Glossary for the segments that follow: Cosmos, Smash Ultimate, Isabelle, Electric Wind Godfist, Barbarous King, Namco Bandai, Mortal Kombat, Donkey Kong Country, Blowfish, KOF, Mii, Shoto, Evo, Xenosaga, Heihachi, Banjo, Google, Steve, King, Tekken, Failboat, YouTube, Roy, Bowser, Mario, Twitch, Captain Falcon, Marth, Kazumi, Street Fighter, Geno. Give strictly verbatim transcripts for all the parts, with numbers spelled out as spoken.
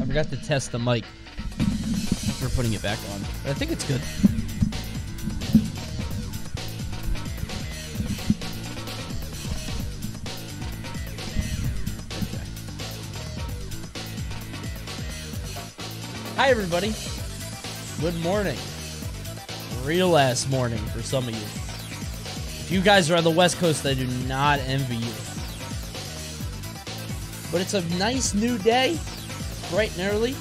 I forgot to test the mic for putting it back on, but I think it's good. Okay. Hi everybody. Good morning. Real ass morning for some of you. If you guys are on the West Coast, I do not envy you. But it's a nice new day, bright and early.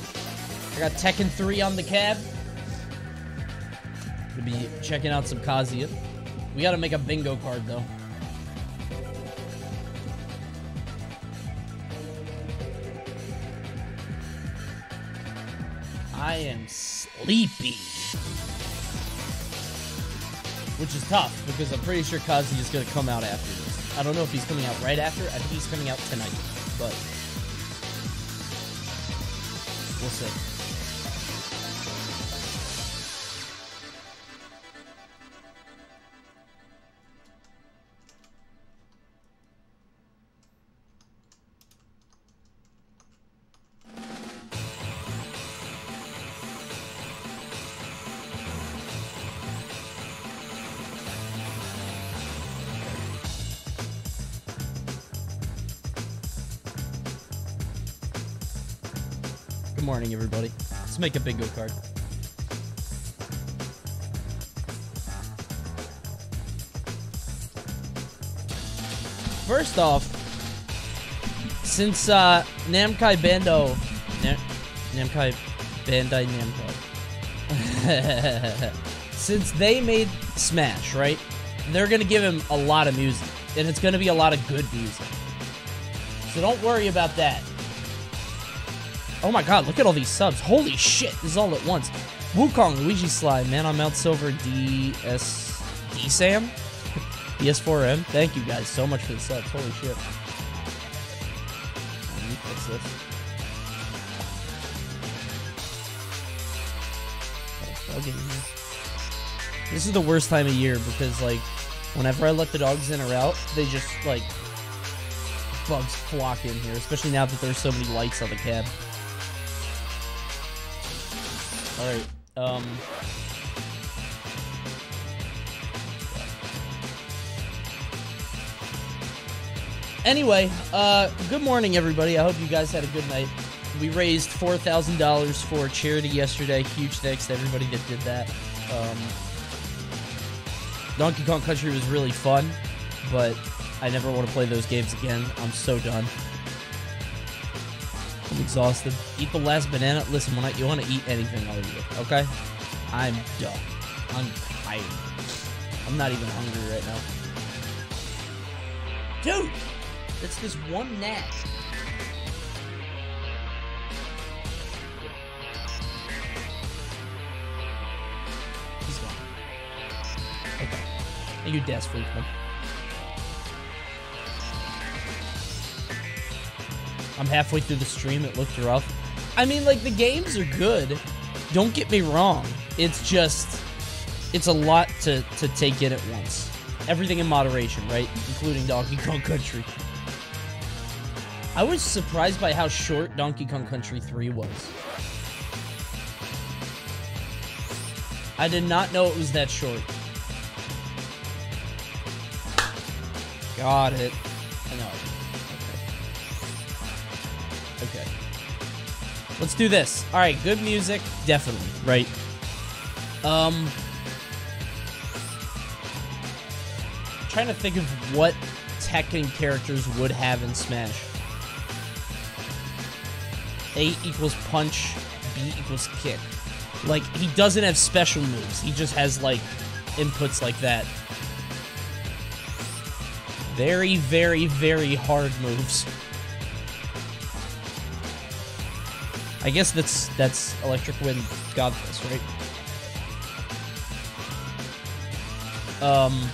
I got Tekken three on the cab. We'll be checking out some Kazuya. We gotta make a bingo card though. I am sleepy. Which is tough, because I'm pretty sure Kazuya is gonna come out after this. I don't know if he's coming out right after. I think he's coming out tonight, but we'll see. Morning, everybody. Let's make a bingo card. First off, since uh, Namco Bandai, Na Namco Bandai Namco, since they made Smash, right? They're gonna give him a lot of music, and it's gonna be a lot of good music. So don't worry about that. Oh my god, look at all these subs. Holy shit, this is all at once. Wukong, Luigi Slide, Man on Mount Silver, D S... D-Sam? D S four M? Thank you guys so much for the subs. Holy shit. What's this? This is the worst time of year because, like, whenever I let the dogs in or out, they just, like, bugs flock in here, especially now that there's so many lights on the cab. Alright, um... anyway, uh, good morning everybody. I hope you guys had a good night. We raised four thousand dollars for charity yesterday. Huge thanks to everybody that did that. Um, Donkey Kong Country was really fun, but I never want to play those games again. I'm so done. I'm exhausted. Eat the last banana. Listen, when I, you want to eat anything, I'll eat it, okay? I'm done. I'm tired. I'm not even hungry right now. Dude! It's this one gnat. He's gone. Okay. Thank you, Death Freak, man. I'm halfway through the stream, it looked rough. I mean, like, the games are good. Don't get me wrong. It's just, it's a lot to, to take in at once. Everything in moderation, right? Including Donkey Kong Country. I was surprised by how short Donkey Kong Country three was. I did not know it was that short. Got it. I know. Okay. Let's do this. All right, good music, definitely, right? Um I'm trying to think of what Tekken characters would have in Smash. A equals punch, B equals kick. Like, he doesn't have special moves. He just has, like, inputs like that. Very, very, very hard moves. I guess that's that's Electric Wind Godfist, right? Um,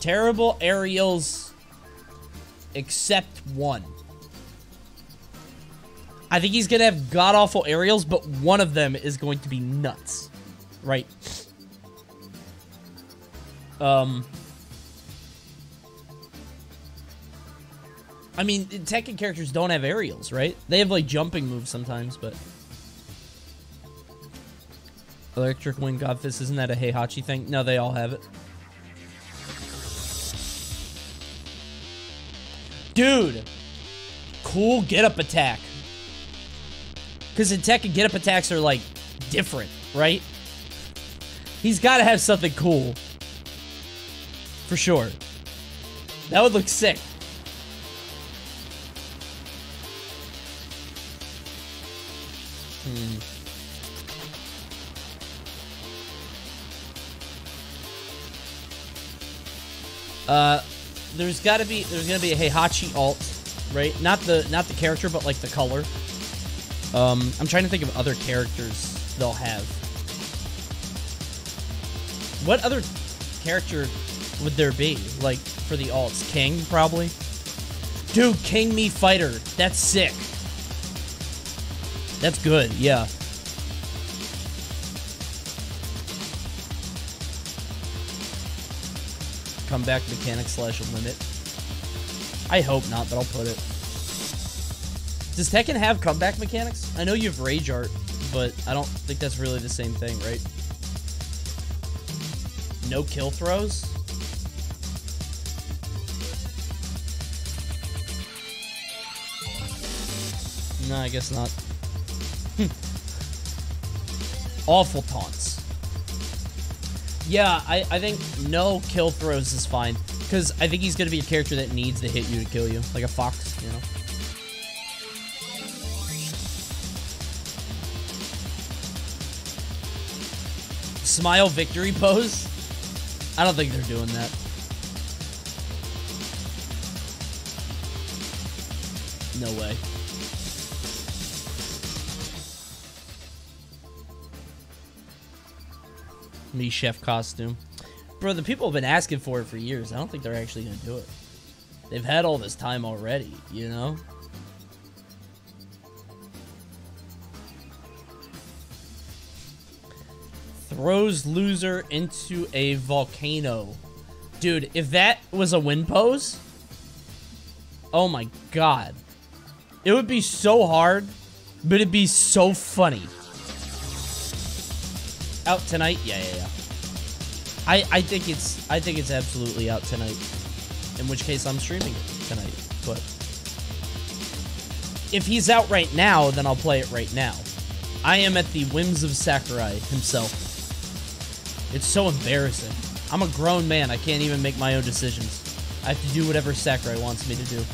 terrible aerials, except one. I think he's gonna have god awful aerials, but one of them is going to be nuts, right? Um. I mean, Tekken characters don't have aerials, right? They have, like, jumping moves sometimes, but... Electric Wind Godfist, isn't that a Heihachi thing? No, they all have it. Dude! Cool get-up attack. Because in Tekken, get-up attacks are, like, different, right? He's gotta have something cool. For sure. That would look sick. Hmm. Uh, there's gotta be, there's gonna be a Heihachi alt, right? Not the, not the character, but like the color. Um, I'm trying to think of other characters they'll have. What other character would there be? Like, for the alts? King, probably? Dude, King Mii Fighter. That's sick. That's good, yeah. Comeback mechanic slash limit. I hope not, but I'll put it. Does Tekken have comeback mechanics? I know you have Rage Art, but I don't think that's really the same thing, right? No kill throws? No, I guess not. Awful taunts. Yeah, I, I think no kill throws is fine. Because I think he's going to be a character that needs to hit you to kill you. Like a Fox, you know? Smile victory pose? I don't think they're doing that. No way. Mii chef costume. Bro, the people have been asking for it for years. I don't think they're actually going to do it. They've had all this time already, you know? Throws loser into a volcano. Dude, if that was a win pose... Oh my god. It would be so hard, but it'd be so funny. Out tonight? Yeah, yeah, yeah. I, I think it's I think it's absolutely out tonight. In which case I'm streaming it tonight. But if he's out right now, then I'll play it right now. I am at the whims of Sakurai himself. It's so embarrassing. I'm a grown man. I can't even make my own decisions. I have to do whatever Sakurai wants me to do.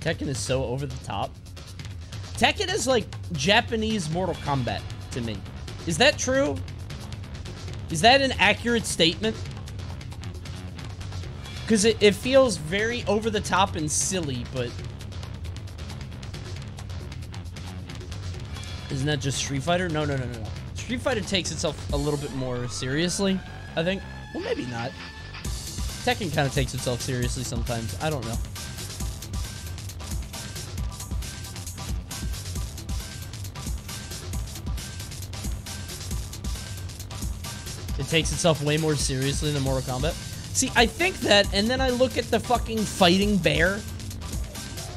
Tekken is so over the top. Tekken is like Japanese Mortal Kombat to me. Is that true? Is that an accurate statement? Because it, it feels very over the top and silly, but... Isn't that just Street Fighter? No, no, no, no, no. Street Fighter takes itself a little bit more seriously, I think. Well, maybe not. Tekken kind of takes itself seriously sometimes. I don't know. Takes itself way more seriously than Mortal Kombat. See, I think that, and then I look at the fucking fighting bear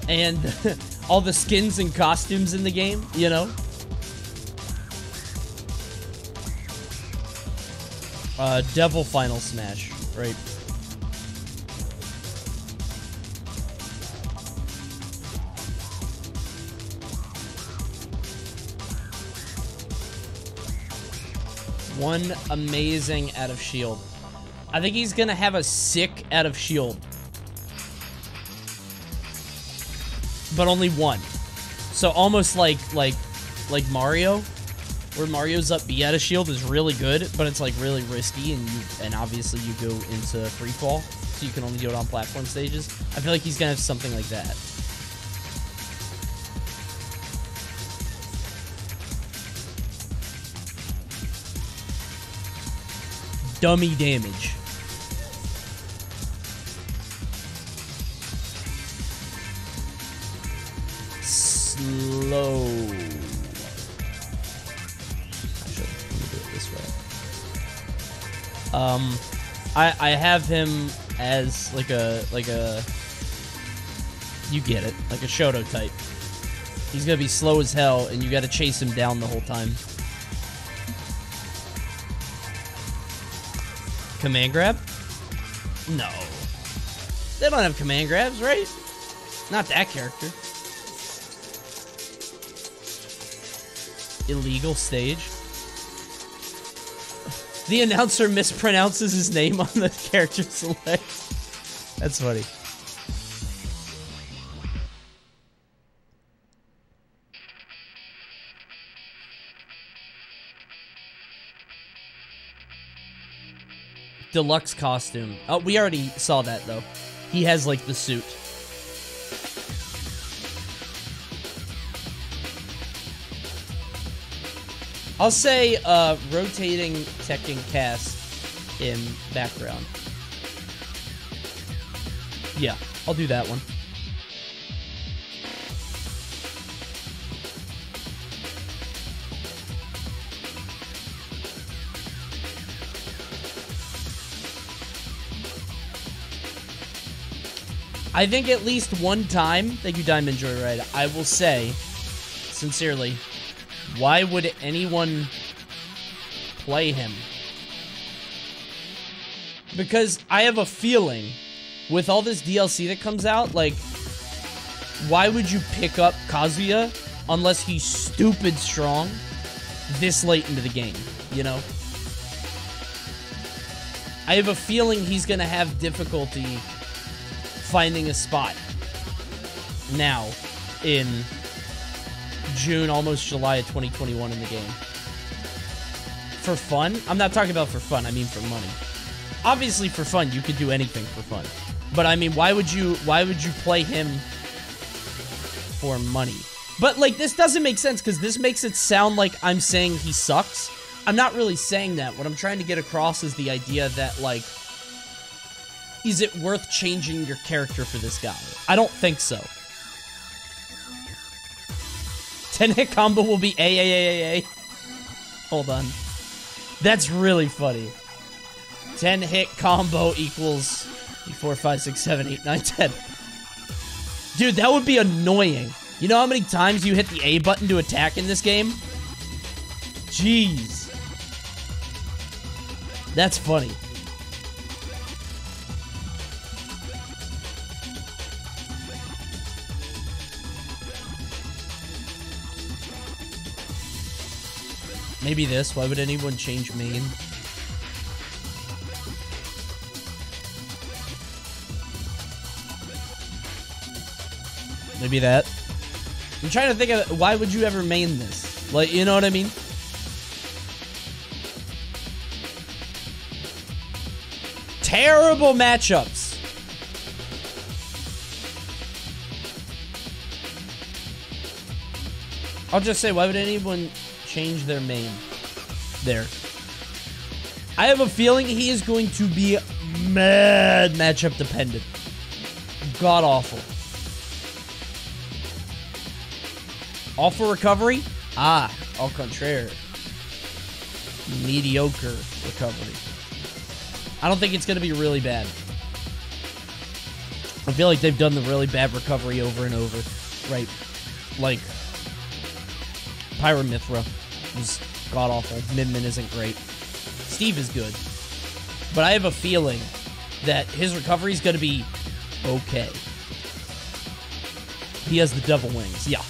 and all the skins and costumes in the game, you know? Uh, Devil Final Smash, right? One amazing out of shield. I think he's gonna have a sick out of shield. But only one. So almost like like like Mario, where Mario's up B out of shield is really good, but it's like really risky and you and obviously you go into free fall, so you can only do it on platform stages. I feel like he's gonna have something like that. dummy damage. Slow. I should do it this way. Um, I I have him as like a like a. You get it, like a Shoto type. He's gonna be slow as hell, and you gotta chase him down the whole time. Command grab? No. They don't have command grabs, right? Not that character. Illegal stage. The announcer mispronounces his name on the character select. That's funny. Deluxe costume. Oh, we already saw that, though. He has, like, the suit. I'll say, uh, rotating Tekken cast in background. Yeah, I'll do that one. I think at least one time, thank you Diamond Joyride, I will say, sincerely, why would anyone play him? Because I have a feeling, with all this D L C that comes out, like, why would you pick up Kazuya unless he's stupid strong this late into the game, you know? I have a feeling he's gonna have difficulty finding a spot now in June, almost July of twenty twenty-one in the game. For fun? I'm not talking about for fun, I mean for money. Obviously for fun, you could do anything for fun. But I mean, why would you why would you play him for money? But like, this doesn't make sense because this makes it sound like I'm saying he sucks. I'm not really saying that. What I'm trying to get across is the idea that, like, is it worth changing your character for this guy? I don't think so. ten hit combo will be A A A A A. Hold on. That's really funny. ten hit combo equals four, five, six, seven, eight, nine, ten. Dude, that would be annoying. You know how many times you hit the A button to attack in this game? Jeez. That's funny. Maybe this. Why would anyone change main? Maybe that. I'm trying to think of it. Why would you ever main this? Like, you know what I mean? Terrible matchups. I'll just say, why would anyone change their main there? I have a feeling he is going to be mad matchup dependent. God awful. All for recovery? Ah, au contraire. Mediocre recovery. I don't think it's going to be really bad. I feel like they've done the really bad recovery over and over. Right. Like, Pyra/Mythra was god-awful. Min Min isn't great. Steve is good. But I have a feeling that his recovery is going to be okay. He has the devil wings. Yeah.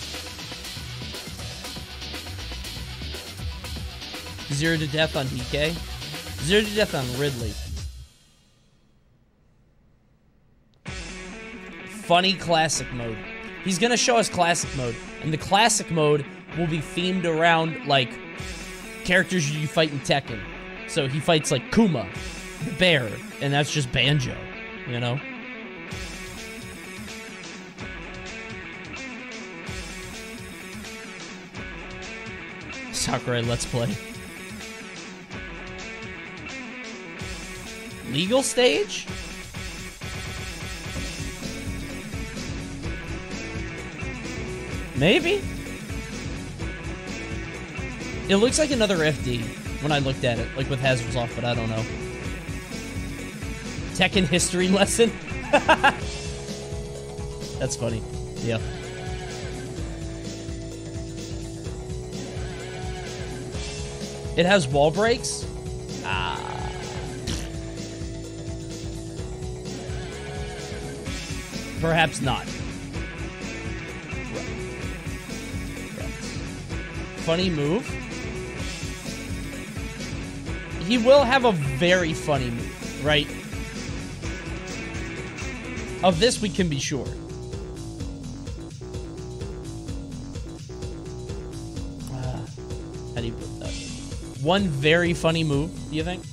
Zero to death on D K. Zero to death on Ridley. Funny classic mode. He's going to show us classic mode. And the classic mode will be themed around, like, characters you fight in Tekken. So he fights, like, Kuma, the bear, and that's just Banjo, you know? Sakurai Let's Play. legal stage? Maybe? It looks like another F D when I looked at it, like with hazards off, but I don't know. Tekken history lesson? That's funny. Yeah. It has wall breaks? Ah. Perhaps not. Funny move. He will have a very funny move, right? Of this, we can be sure. Uh, how do you put that? One very funny move, do you think?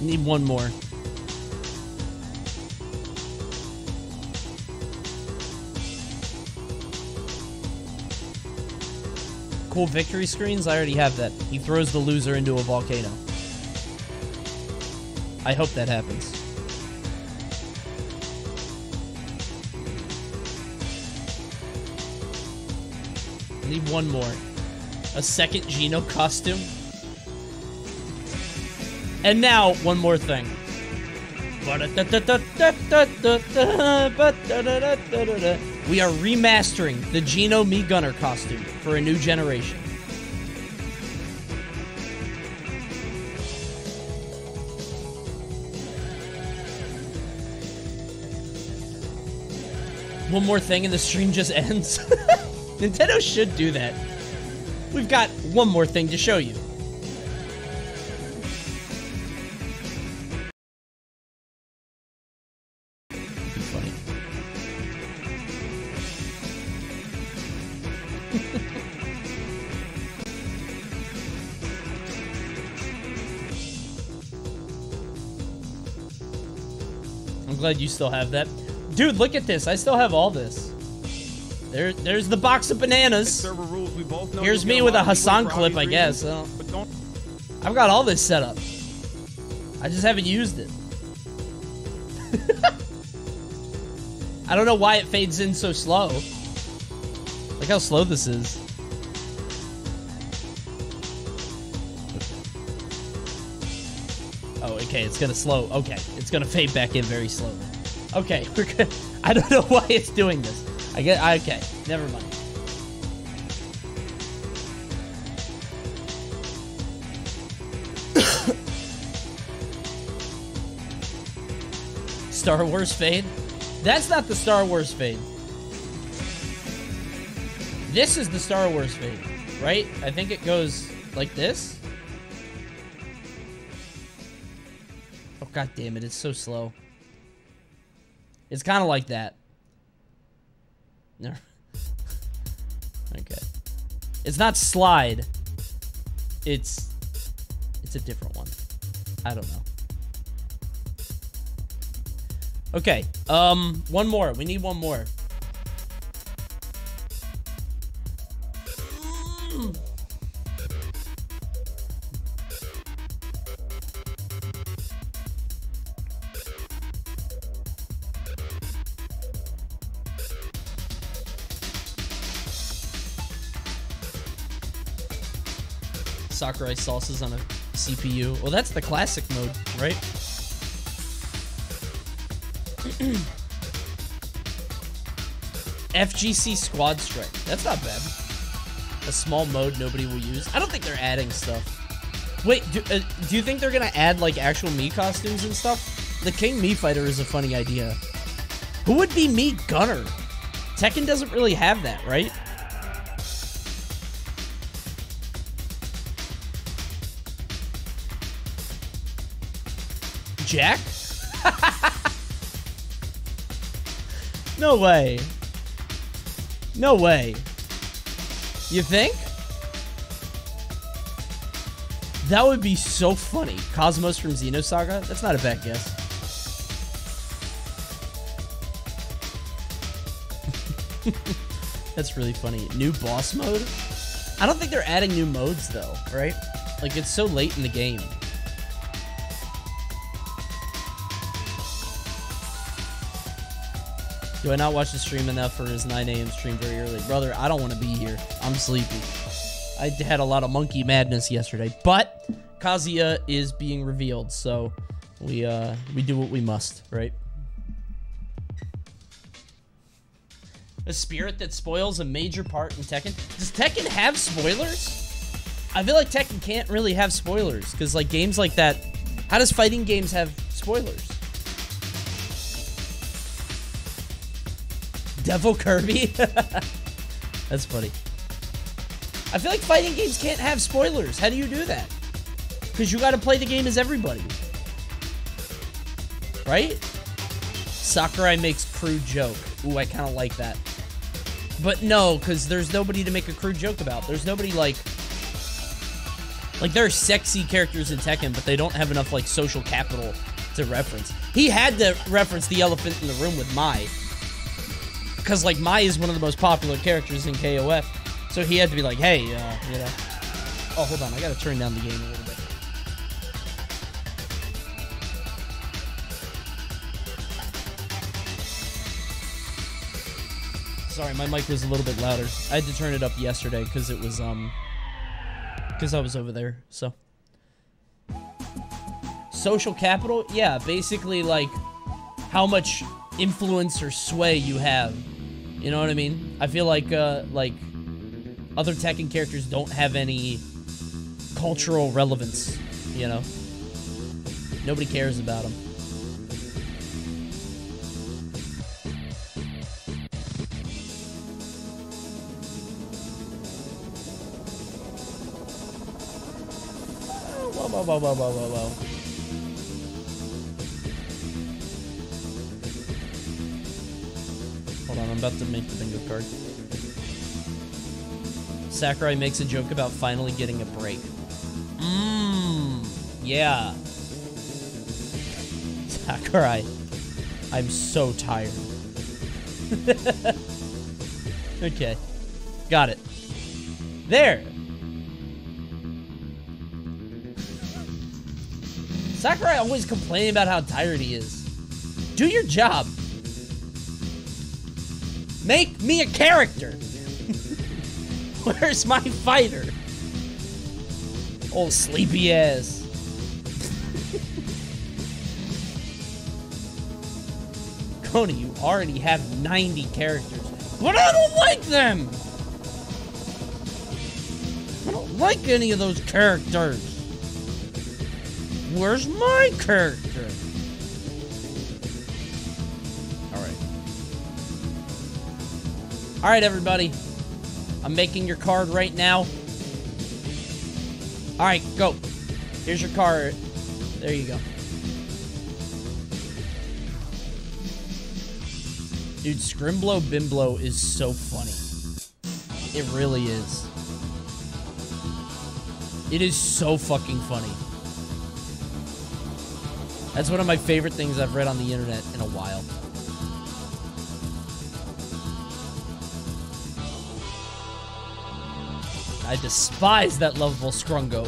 Need one more. Cool victory screens? I already have that. He throws the loser into a volcano. I hope that happens. Need one more. A second Geno costume? And now, one more thing. We are remastering the Geno Mii Gunner costume for a new generation. One more thing and the stream just ends. Nintendo should do that. We've got one more thing to show you. Glad you still have that. Dude, look at this. I still have all this. There, there's the box of bananas. Rules, we both know. Here's me with a Hassan clip, I guess. I I've got all this set up. I just haven't used it. I don't know why it fades in so slow. Look how slow this is. Okay, it's gonna slow. Okay, it's gonna fade back in very slowly. Okay, we're good. I don't know why it's doing this. I get. Okay, never mind. Star Wars fade? That's not the Star Wars fade. This is the Star Wars fade, right? I think it goes like this. God damn it, it's so slow. It's kind of like that. Okay. It's not slide. It's... It's a different one. I don't know. Okay. Um, one more. We need one more. Sakurai salsas on a C P U. Well, that's the classic mode, right? F G C Squad Strike. That's not bad. A small mode nobody will use. I don't think they're adding stuff. Wait, do, uh, do you think they're gonna add, like, actual Mii costumes and stuff? The King Mii Fighter is a funny idea. Who would be Mii Gunner? Tekken doesn't really have that, right? Jack? No way. No way. You think? That would be so funny. Cosmos from Xenosaga? That's not a bad guess. That's really funny. New boss mode? I don't think they're adding new modes though, right? Like, it's so late in the game. Do I not watch the stream enough for his nine A M stream very early? Brother, I don't want to be here. I'm sleepy. I had a lot of monkey madness yesterday, but Kazuya is being revealed, so we uh, we do what we must, right? A spirit that spoils a major part in Tekken. Does Tekken have spoilers? I feel like Tekken can't really have spoilers, because like games like that, how does fighting games have spoilers? Devil Kirby? That's funny. I feel like fighting games can't have spoilers. How do you do that? Because you got to play the game as everybody. Right? Sakurai makes crew joke. Ooh, I kind of like that. But no, because there's nobody to make a crew joke about. There's nobody like... Like, there are sexy characters in Tekken, but they don't have enough, like, social capital to reference. He had to reference the elephant in the room with Mai. Because, like, Mai is one of the most popular characters in K O F. So he had to be like, hey, uh, you know. Oh, hold on. I got to turn down the game a little bit. Sorry, my mic was a little bit louder. I had to turn it up yesterday because it was, um... because I was over there, so. Social capital? Yeah, basically, like, how much influence or sway you have. You know what I mean? I feel like, uh, like, other Tekken characters don't have any cultural relevance, you know? Nobody cares about them. Whoa, whoa, whoa, whoa, whoa, whoa, whoa. Hold on, I'm about to make the bingo card. Sakurai makes a joke about finally getting a break. Mmm. Yeah. Sakurai. I'm so tired. Okay. Got it. There. Sakurai always complains about how tired he is. Do your job. Make me a character! Where's my fighter? Old sleepy ass. Coney, you already have ninety characters. But I don't like them! I don't like any of those characters. Where's my character? All right, everybody. I'm making your card right now. All right, go. Here's your card. There you go. Dude, Scrimblow Bimblow is so funny. It really is. It is so fucking funny. That's one of my favorite things I've read on the internet in a while. I despise that lovable Scrungo.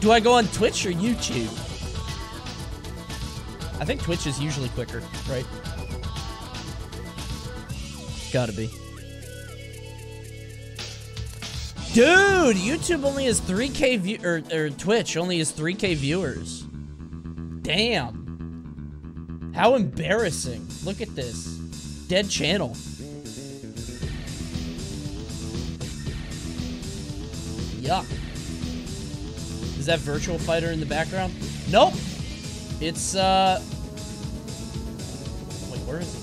Do I go on Twitch or YouTube? I think Twitch is usually quicker, right? Gotta be. Dude, YouTube only has three K view or, or Twitch only has three K viewers. Damn. How embarrassing. Look at this. Dead channel. Yuck. Is that Virtual Fighter in the background? Nope. It's, uh... Wait, where is it?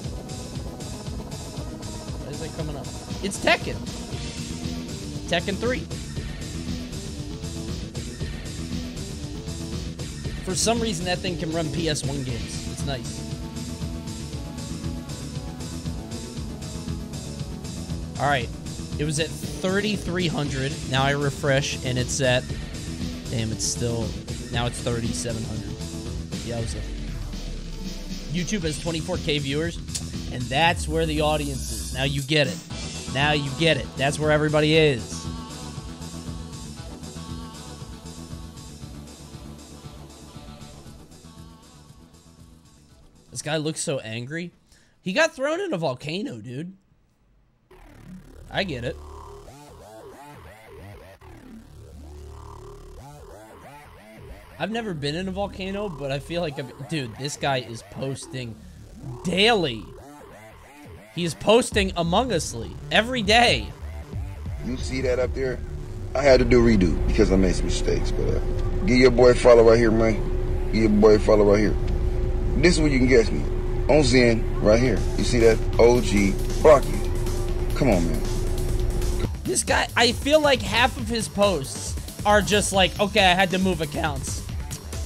Why is that coming up? It's Tekken. Tekken three. For some reason, that thing can run P S one games. It's nice. Alright. It was at thirty-three hundred. Now I refresh, and it's at... Damn, it's still... Now it's thirty-seven hundred. Yeah, I was up. YouTube has twenty-four K viewers, and that's where the audience is. Now you get it. Now you get it. That's where everybody is. This guy looks so angry. He got thrown in a volcano, dude. I get it. I've never been in a volcano, but I feel like... I'm, dude, this guy is posting daily. He is posting Among Us-ly every day. You see that up there? I had to do redo because I made some mistakes. But uh, give your boy a follow right here, man. Give your boy a follow right here. This is where you can guess me. On Zen, right here. You see that? O G Rocky. Come on, man. This guy, I feel like half of his posts are just like, okay, I had to move accounts.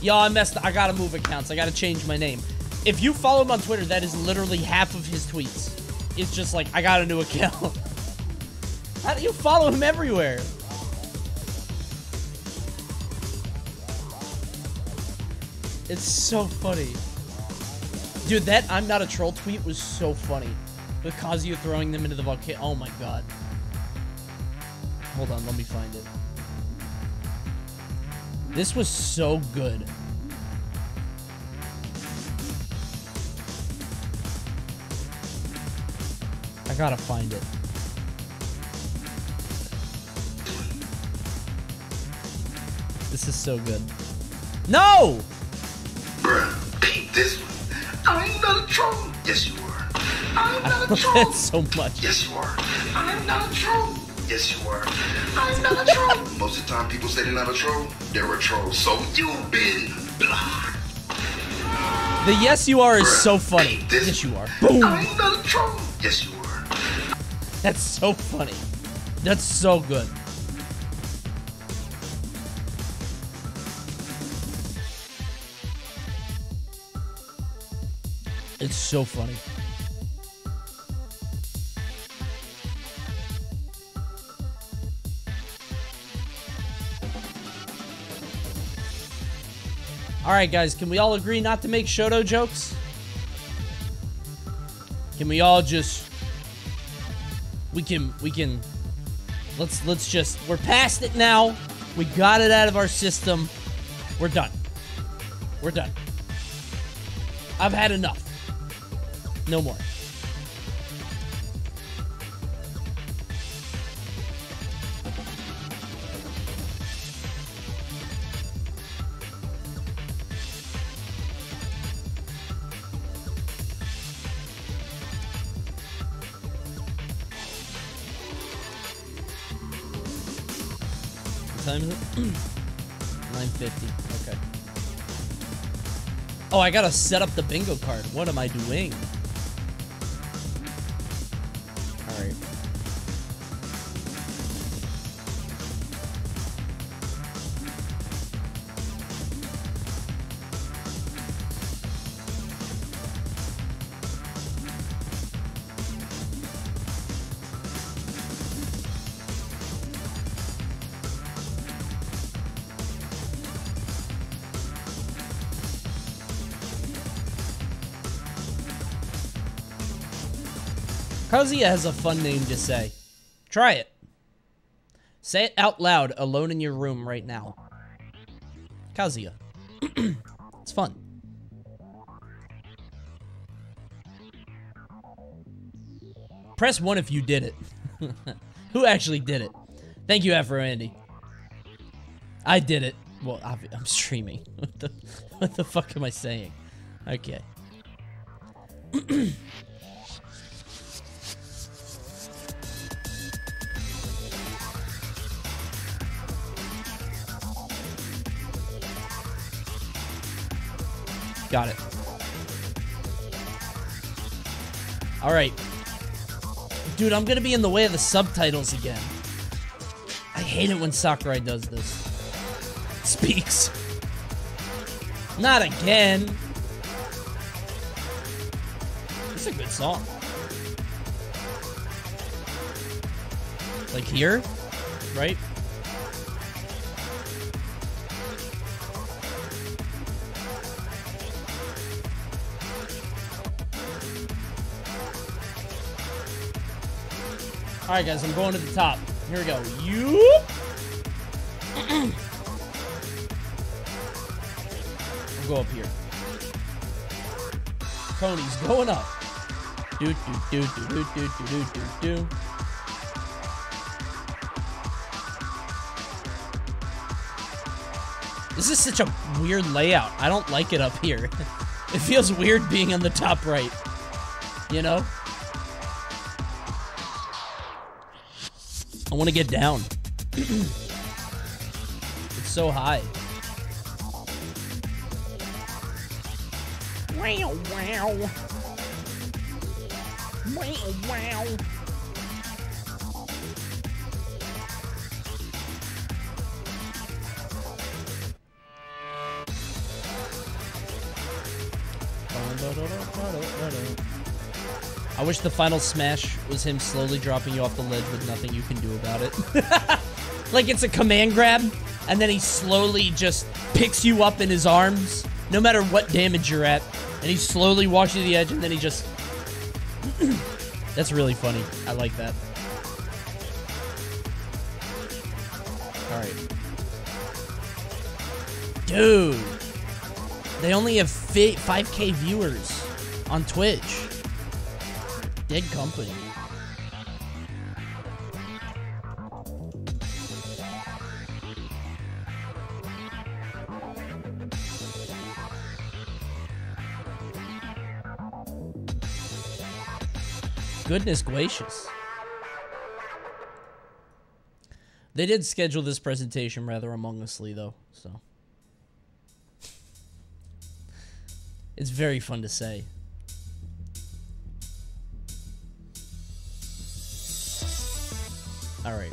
Yo, I messed up. I gotta move accounts. I gotta change my name. If you follow him on Twitter, that is literally half of his tweets. It's just like, I got a new account. How do you follow him everywhere? It's so funny. Dude, that I'm not a troll tweet was so funny. With Kazuya throwing them into the volcano. Oh my god. Hold on, let me find it. This was so good. I gotta find it. This is so good. No! Bruh, take this one. I'm not a troll. Yes, you are. I'm not a troll. I love that so much. Yes, you are. I'm not a troll. Yes, you are. I'm not a troll. Most of the time, people say they're not a troll. They're a troll. So you've been blocked. The yes, you are is Bruh, so funny. Yes, you are. Boom. I'm not a troll. Yes, you are. That's so funny. That's so good. It's so funny. Alright guys, can we all agree not to make Shoto jokes? Can we all just... We can, we can... Let's, let's just... We're past it now. We got it out of our system. We're done. We're done. I've had enough. No more. nine fifty. Okay. Oh, I gotta set up the bingo card. What am I doing? Alright. Kazuya has a fun name to say. Try it. Say it out loud, alone in your room right now. Kazuya. It's fun. Press one if you did it. Who actually did it? Thank you, Afro Andy. I did it. Well, I'm streaming. What the, what the fuck am I saying? Okay. Got it. All right. Dude, I'm going to be in the way of the subtitles again. I hate it when Sakurai does this. Speaks. Not again. It's a good song. Like here, right? Alright guys, I'm going to the top. Here we go. You. I'll go up here. Coney's going up. Do do do do do do do do do. This is such a weird layout. I don't like it up here. It feels weird being on the top right. You know? I want to get down. It's so high. Wow, wow. Wow, wow. I wish the final smash was him slowly dropping you off the ledge with nothing you can do about it. Like it's a command grab, and then he slowly just picks you up in his arms, no matter what damage you're at, and he slowly walks you to the edge, and then he just... That's really funny. I like that. Alright. Dude. They only have five K viewers on Twitch. Dead company. Goodness gracious. They did schedule this presentation rather amongously, though, so... It's very fun to say. All right.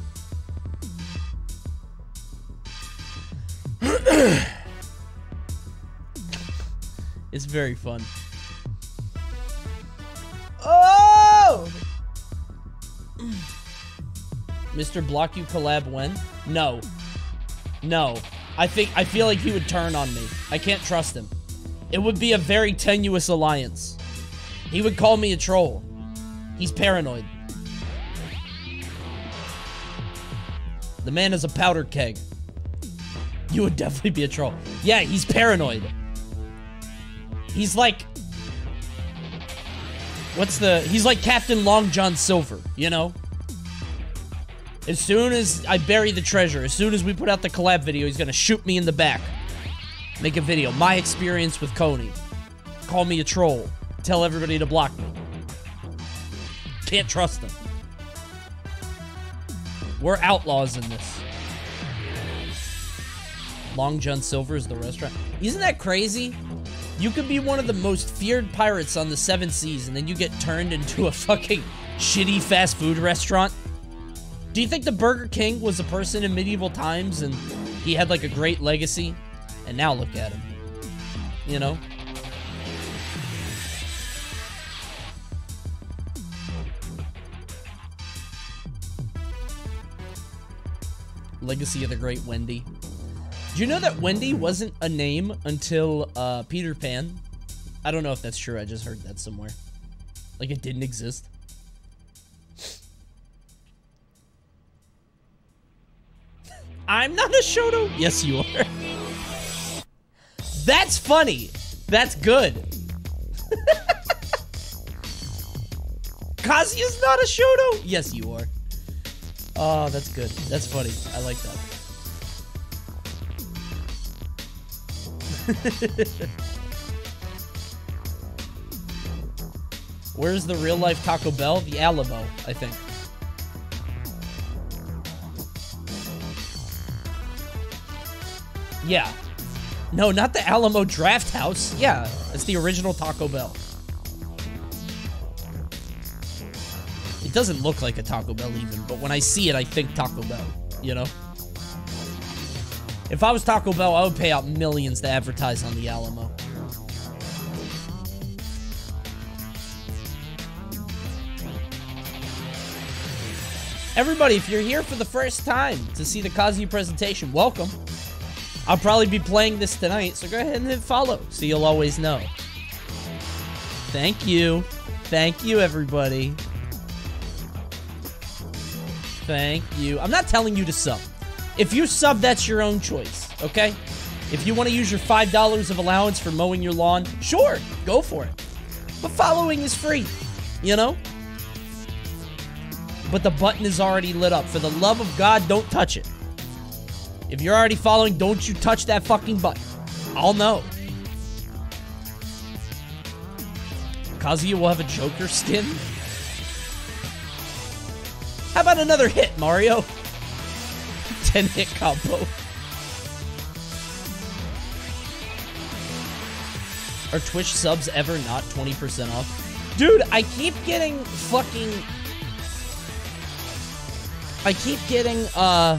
It's very fun. Oh! Mister Block You collab when? No. No. I think I feel like he would turn on me. I can't trust him. It would be a very tenuous alliance. He would call me a troll. He's paranoid. The man is a powder keg. You would definitely be a troll. Yeah, he's paranoid. He's like... What's the... He's like Captain Long John Silver, you know? As soon as I bury the treasure, as soon as we put out the collab video, he's gonna shoot me in the back. Make a video. My experience with Coney. Call me a troll. Tell everybody to block me. Can't trust them. We're outlaws in this. Long John Silver is the restaurant. Isn't that crazy? You could be one of the most feared pirates on the seven seas, and then you get turned into a fucking shitty fast food restaurant. Do you think the Burger King was a person in medieval times, and he had like a great legacy? And now look at him. You know? Legacy of the Great Wendy. Do you know that Wendy wasn't a name until uh, Peter Pan? I don't know if that's true. I just heard that somewhere. Like it didn't exist. I'm not a Shoto. Yes, you are. That's funny. That's good. Kazuya's not a Shoto? Yes, you are. Oh, that's good. That's funny. I like that. Where's the real-life Taco Bell? The Alamo, I think. Yeah. No, not the Alamo Draft House. Yeah, it's the original Taco Bell. It doesn't look like a Taco Bell even, but when I see it, I think Taco Bell, you know? If I was Taco Bell, I would pay out millions to advertise on the Alamo. Everybody, if you're here for the first time to see the Kazuya presentation, welcome. I'll probably be playing this tonight, so go ahead and hit follow, so you'll always know. Thank you. Thank you, everybody. Thank you. I'm not telling you to sub. If you sub, that's your own choice, okay? If you want to use your five dollars of allowance for mowing your lawn, sure, go for it. But following is free, you know? But the button is already lit up. For the love of God, don't touch it. If you're already following, don't you touch that fucking button. I'll know. Kazuya will have a Joker skin? How about another hit, Mario? ten hit combo. Are Twitch subs ever not twenty percent off? Dude, I keep getting fucking... I keep getting, uh...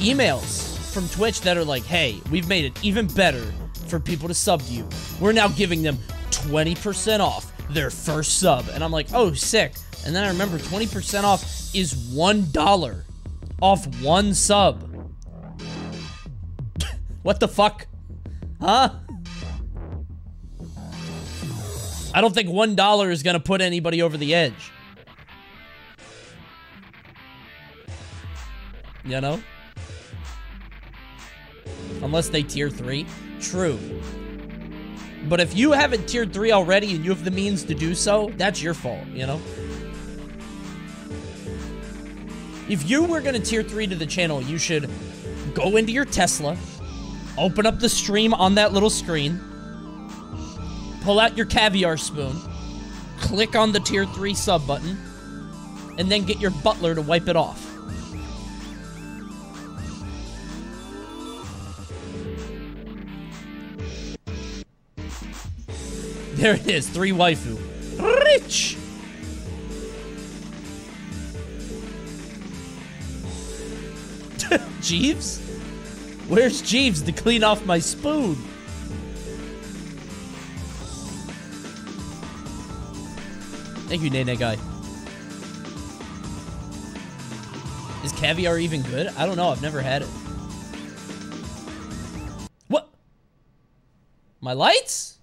emails from Twitch that are like, hey, we've made it even better for people to sub to you. We're now giving them twenty percent off their first sub. And I'm like, oh, sick. And then I remember twenty percent off is one dollar off one sub. What the fuck? Huh? I don't think one dollar is gonna put anybody over the edge. You know? Unless they tier three. True. But if you haven't tiered three already and you have the means to do so, that's your fault, you know? If you were going to tier three to the channel, you should go into your Tesla, open up the stream on that little screen, pull out your caviar spoon, click on the tier three sub button, and then get your butler to wipe it off. There it is, three waifu. Rich! Jeeves? Where's Jeeves to clean off my spoon? Thank you, Nene Guy. Is caviar even good? I don't know, I've never had it. What? My lights?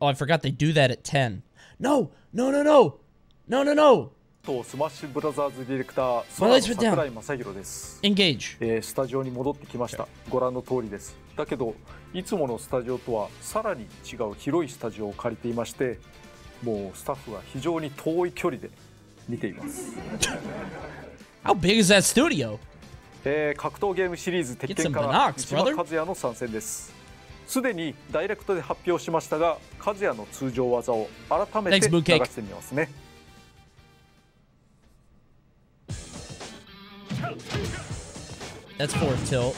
Oh, I forgot they do that at ten. No, no, no, no, no, no, no. My lights were down. Engage. How big is that studio? Get some binocs, brother. すでにダイレクトで発表しましたが、カズヤの通常技を改めて流してみますね。That's forward tilt.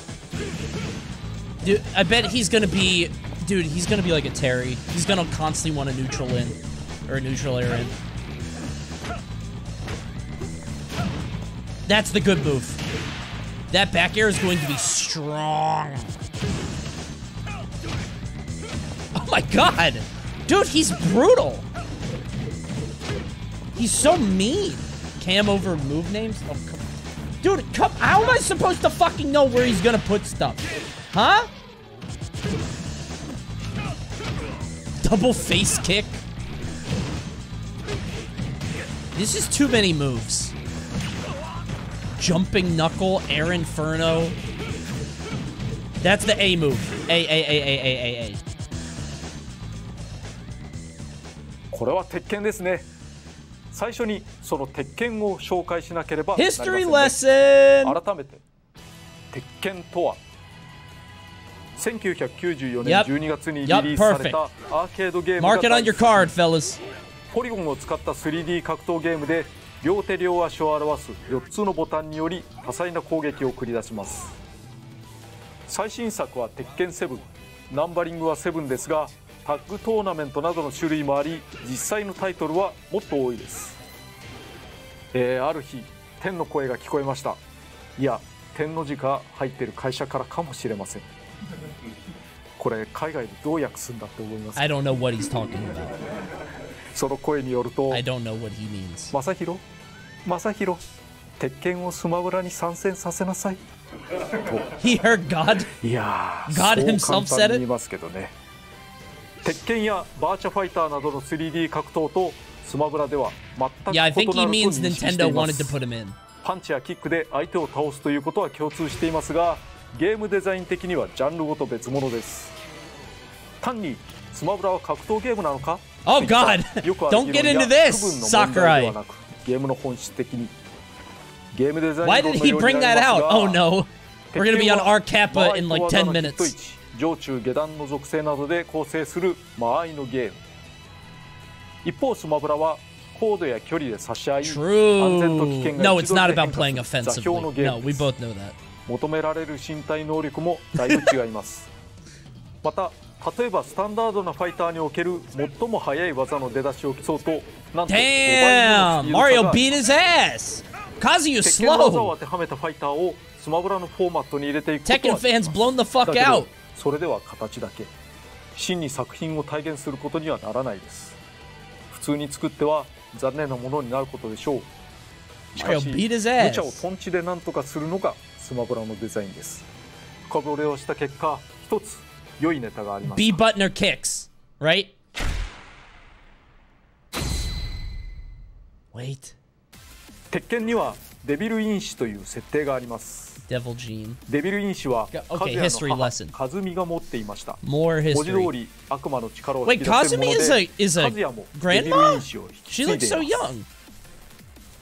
Dude, I bet he's gonna be, dude, he's gonna be like a Terry. He's gonna constantly want a neutral in or a neutral air in. That's the good move. That back air is going to be strong. Oh my god! Dude, he's brutal! He's so mean! Cam over move names? Oh, come on. Dude, come- how am I supposed to fucking know where he's gonna put stuff? Huh? Double face kick? This is too many moves. Jumping knuckle, air inferno. That's the A move. A, A, A, A, A, A, A. これは鉄拳ですね。最初にその鉄拳を紹介しなければなりませんね。History lesson。改めて鉄拳とはせんきゅうひゃくきゅうじゅうよねんじゅうにがつにリリースされたアーケードゲーム。Mark it on your card, fellas。ポリゴンを使った スリーディー 格闘ゲームで両手両足を表すよっつのボタンにより多彩な攻撃を繰り出します。最新作は鉄拳セブン、ナンバリングはセブンですが。 タッグトーナメントなどの種類もあり、実際のタイトルはもっと多いです。えー、ある日、天の声が聞こえました。いや、天の字が入っている会社からかもしれません。これ海外でどう訳すんだって思います。I don't know what he's talking about。その声によると、I don't know what he means。マサヒロ、マサヒロ、鉄拳をスマブラに参戦させなさい。He heard God。いや、God himself said it。 鉄拳やバーチャファイターなどの スリーディー 格闘と Yeah, I think he means Nintendo wanted to put him in. Oh God! Don't get into this, Sakurai! Why did he bring that out? Oh no! We're gonna be on our Kappa in like ten minutes. True. No, it's not about playing offensively. No, we both know that. Damn! Mario beat his ass! Kazuya's slow! Tekken fans blown the fuck out! Mario beat his ass! B Butner kicks, right? Wait. Devil Gene. Okay, history lesson. More history. Wait, Kazumi is a is a grandma? She looks so young.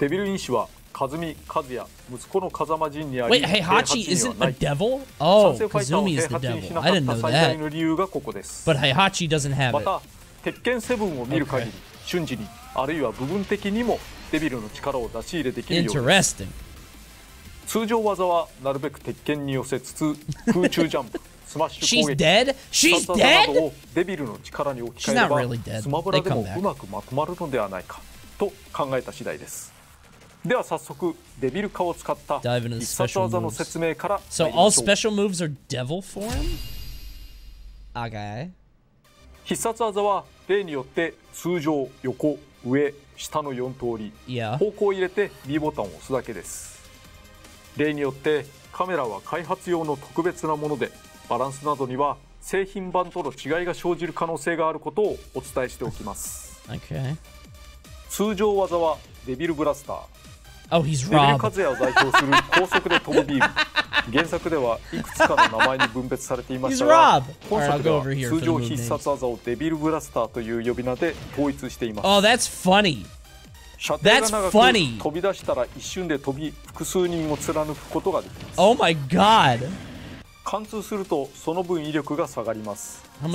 Wait, Heihachi isn't a devil? Oh, Kazumi is the devil. I didn't know that. But Heihachi doesn't have it. Okay. Interesting. She's dead? She's dead? She's not really dead. They come back. Dive into the special moves. So all special moves are devil form? Okay. Yeah. Okay. Oh, he's Rob. He's Rob. Alright, I'll go over here for the move names. Oh, that's funny. That's funny. Oh my God. How much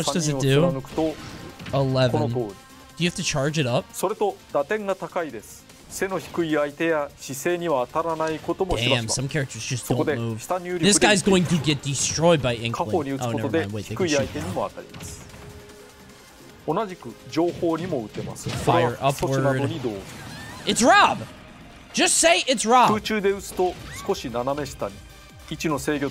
does it do? eleven. Do you have to charge it up? Damn, some characters just don't move. This guy's going to get destroyed by Inkling. Oh, never mind. Wait, they can shoot now. Fire upward. It's Rob! Just say it's Rob! Okay. Oh, dude, this is the free-for-all menace. Free-for-all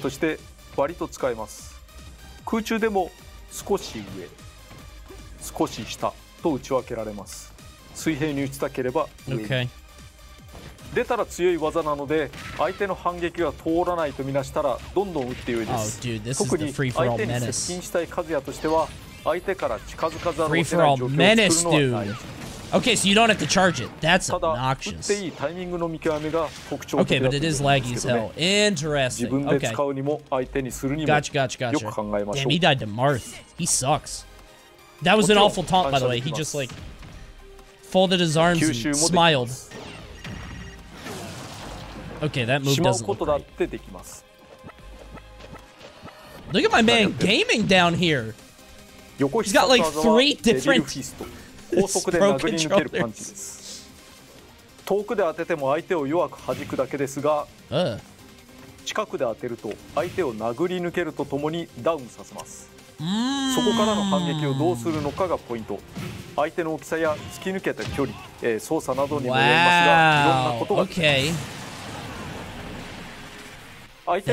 menace, dude. Okay, so you don't have to charge it. That's obnoxious. Okay, but it is laggy as hell. Interesting. Okay. Gotcha, gotcha, gotcha. Damn, he died to Marth. He sucks. That was an awful taunt, by the way. He just, like, folded his arms and smiled. Okay, that move doesn't look right. Look at my man gaming down here. He's got, like, three different pro controllers. Uh. Mm. Wow. Okay. That's... I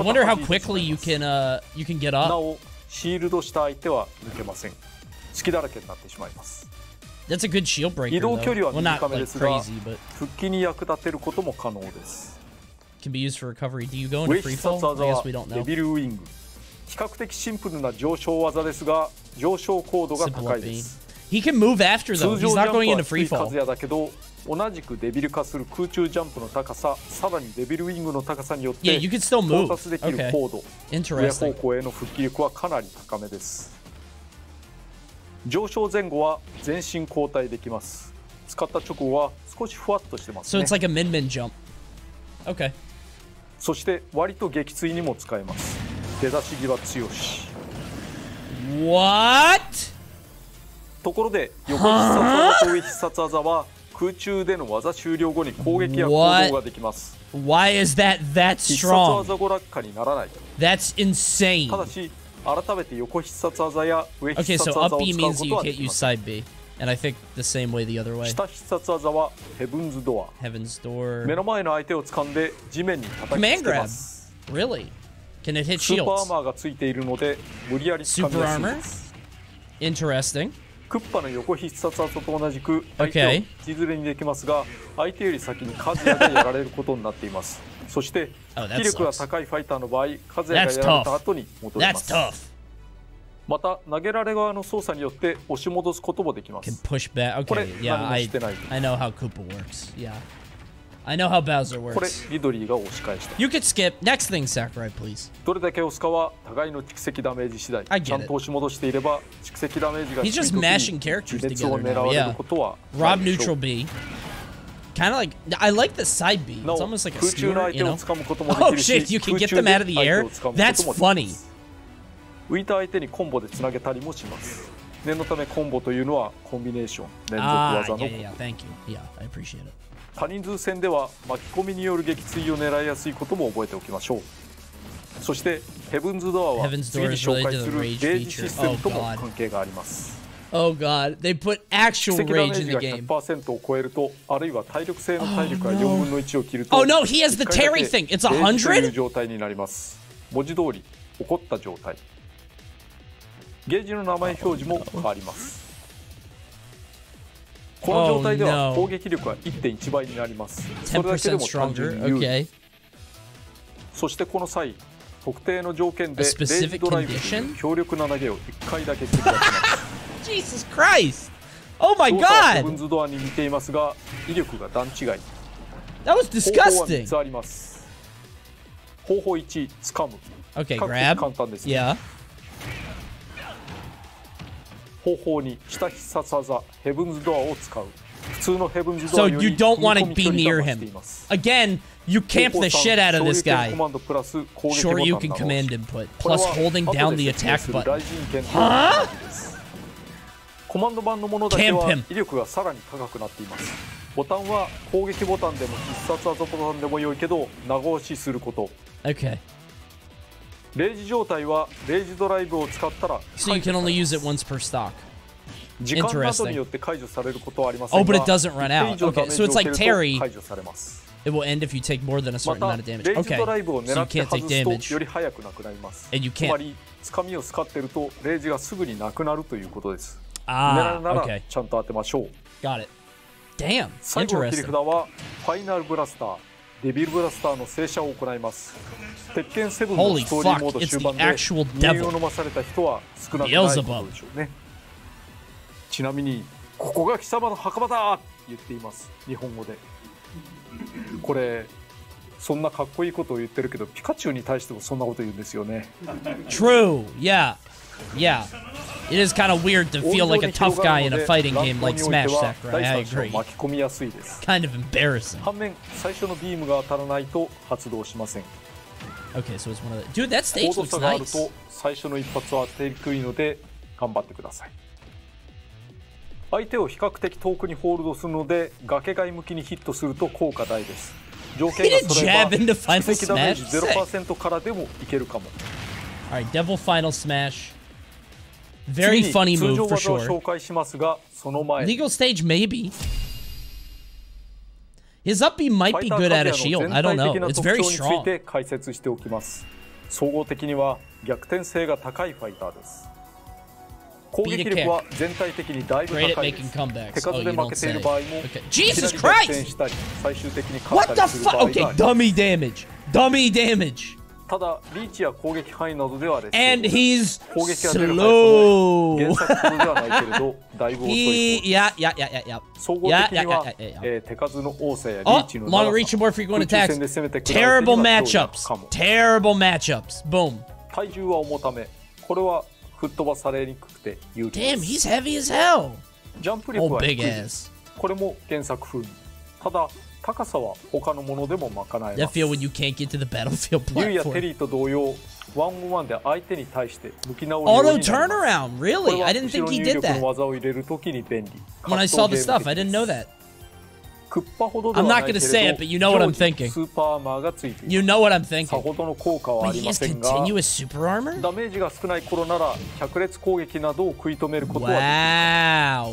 wonder how quickly you can uh you can get up. That's a good shield breaker, though. Well, not like crazy, but can be used for recovery. Do you go into free fall? I guess we don't know. He can move after them. He's not going into free fall. Yeah, you can still move. Okay. Interesting. So it's like a Min Min jump. Okay. What? Huh? What? Why is that that strong? That's insane. Okay, so up B means you can't use side B. And I think the same way the other way. Heaven's Door. Heaven's Door. Command grab? Really? Can it hit shields? Super armor? Interesting. Okay. Oh, that sucks. That's tough. That's tough. Can push back. Okay, yeah, I, I know how Koopa works. Yeah. I know how Bowser works. You could skip. Next thing, Sakurai, please. I get it. He's just mashing characters together now. Yeah. Rob neutral B. Kind of like, I like the side B. It's almost like a skewer, you know? Oh shit, you can get them out of the air? That's funny. Ah, yeah, yeah, thank you. Yeah, I appreciate it. Heaven's Door is related to the rage feature. Oh god. Oh god, they put actual rage in the game. Oh no, oh, no. He has the Terry thing. It's one hundred? Oh, no. Oh, no. ten percent stronger, okay. A specific condition? Jesus Christ! Oh my god! That was disgusting! Okay, grab. Yeah. So you don't want to be near him. Again, you camp the shit out of this guy. Sure, you can command input, plus holding down the attack button. Huh? Camp him. Okay. So you can only use it once per stock. Interesting. Oh, but it doesn't run out. Okay, so it's like Terry. It will end if you take more than a certain amount of damage. Okay, so you can't take damage. And you can't. Ah, okay. Got it. Damn, interesting. Holy fuck, it's the actual devil. Beelzebub. True, yeah. Yeah. It is kind of weird to feel like a tough guy in a fighting game like Smash, Sakurai. I agree. Kind of embarrassing. Okay, so it's one of the... Dude, that stage looks nice. He didn't jab into Final Smash? Alright, Devil Final Smash. Very funny move for sure. Legal stage, maybe. His up B might be good at a shield. I don't know. It's very strong. Beat a kick. Great at making comebacks. Oh, you don't say. Okay. Jesus Christ! What the fuck? Okay, dummy damage. Dummy damage. And he's slow. he, yeah, yeah, yeah, yeah, yeah. Yeah, yeah, yeah, yeah, yeah. Oh, mono reach and more frequent attacks. Terrible matchups. Terrible matchups. Boom. Damn, he's heavy as hell. Oh, big ass. That feel when you can't get to the battlefield platform. Auto turnaround, really? I didn't think he did that. When I saw the stuff, I didn't know that. I'm not going to say it, but you know what I'm thinking. You know what I'm thinking. But he has continuous super armor? Wow.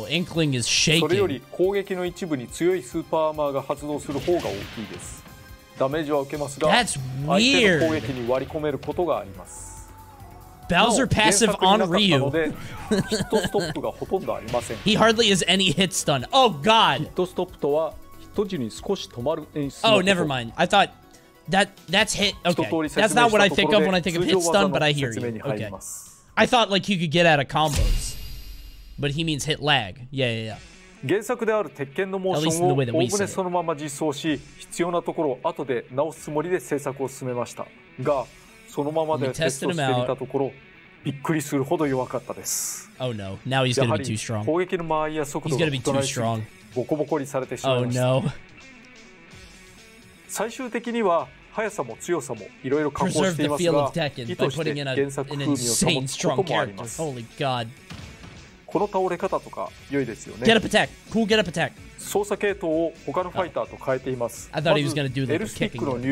Inkling is shaking. That's weird. Bowser passive on Ryu. He hardly has any hit stun. Oh, God. Oh, never mind. I thought that that's hit. Okay, that's not what I think of when I think of hit stun, but I hear you. Okay, I thought like you could get out of combos, but he means hit lag. Yeah, yeah, yeah. At least in the way that we say it. We tested him out. Oh no! Now he's gonna be too strong. He's gonna be too strong. Oh no. Preserve the feel of Tekken by putting in a, an insane strong character. Holy God. Get up attack. Cool get up attack. Oh. I thought he was going to do that with kicking. Huh? Oh, no.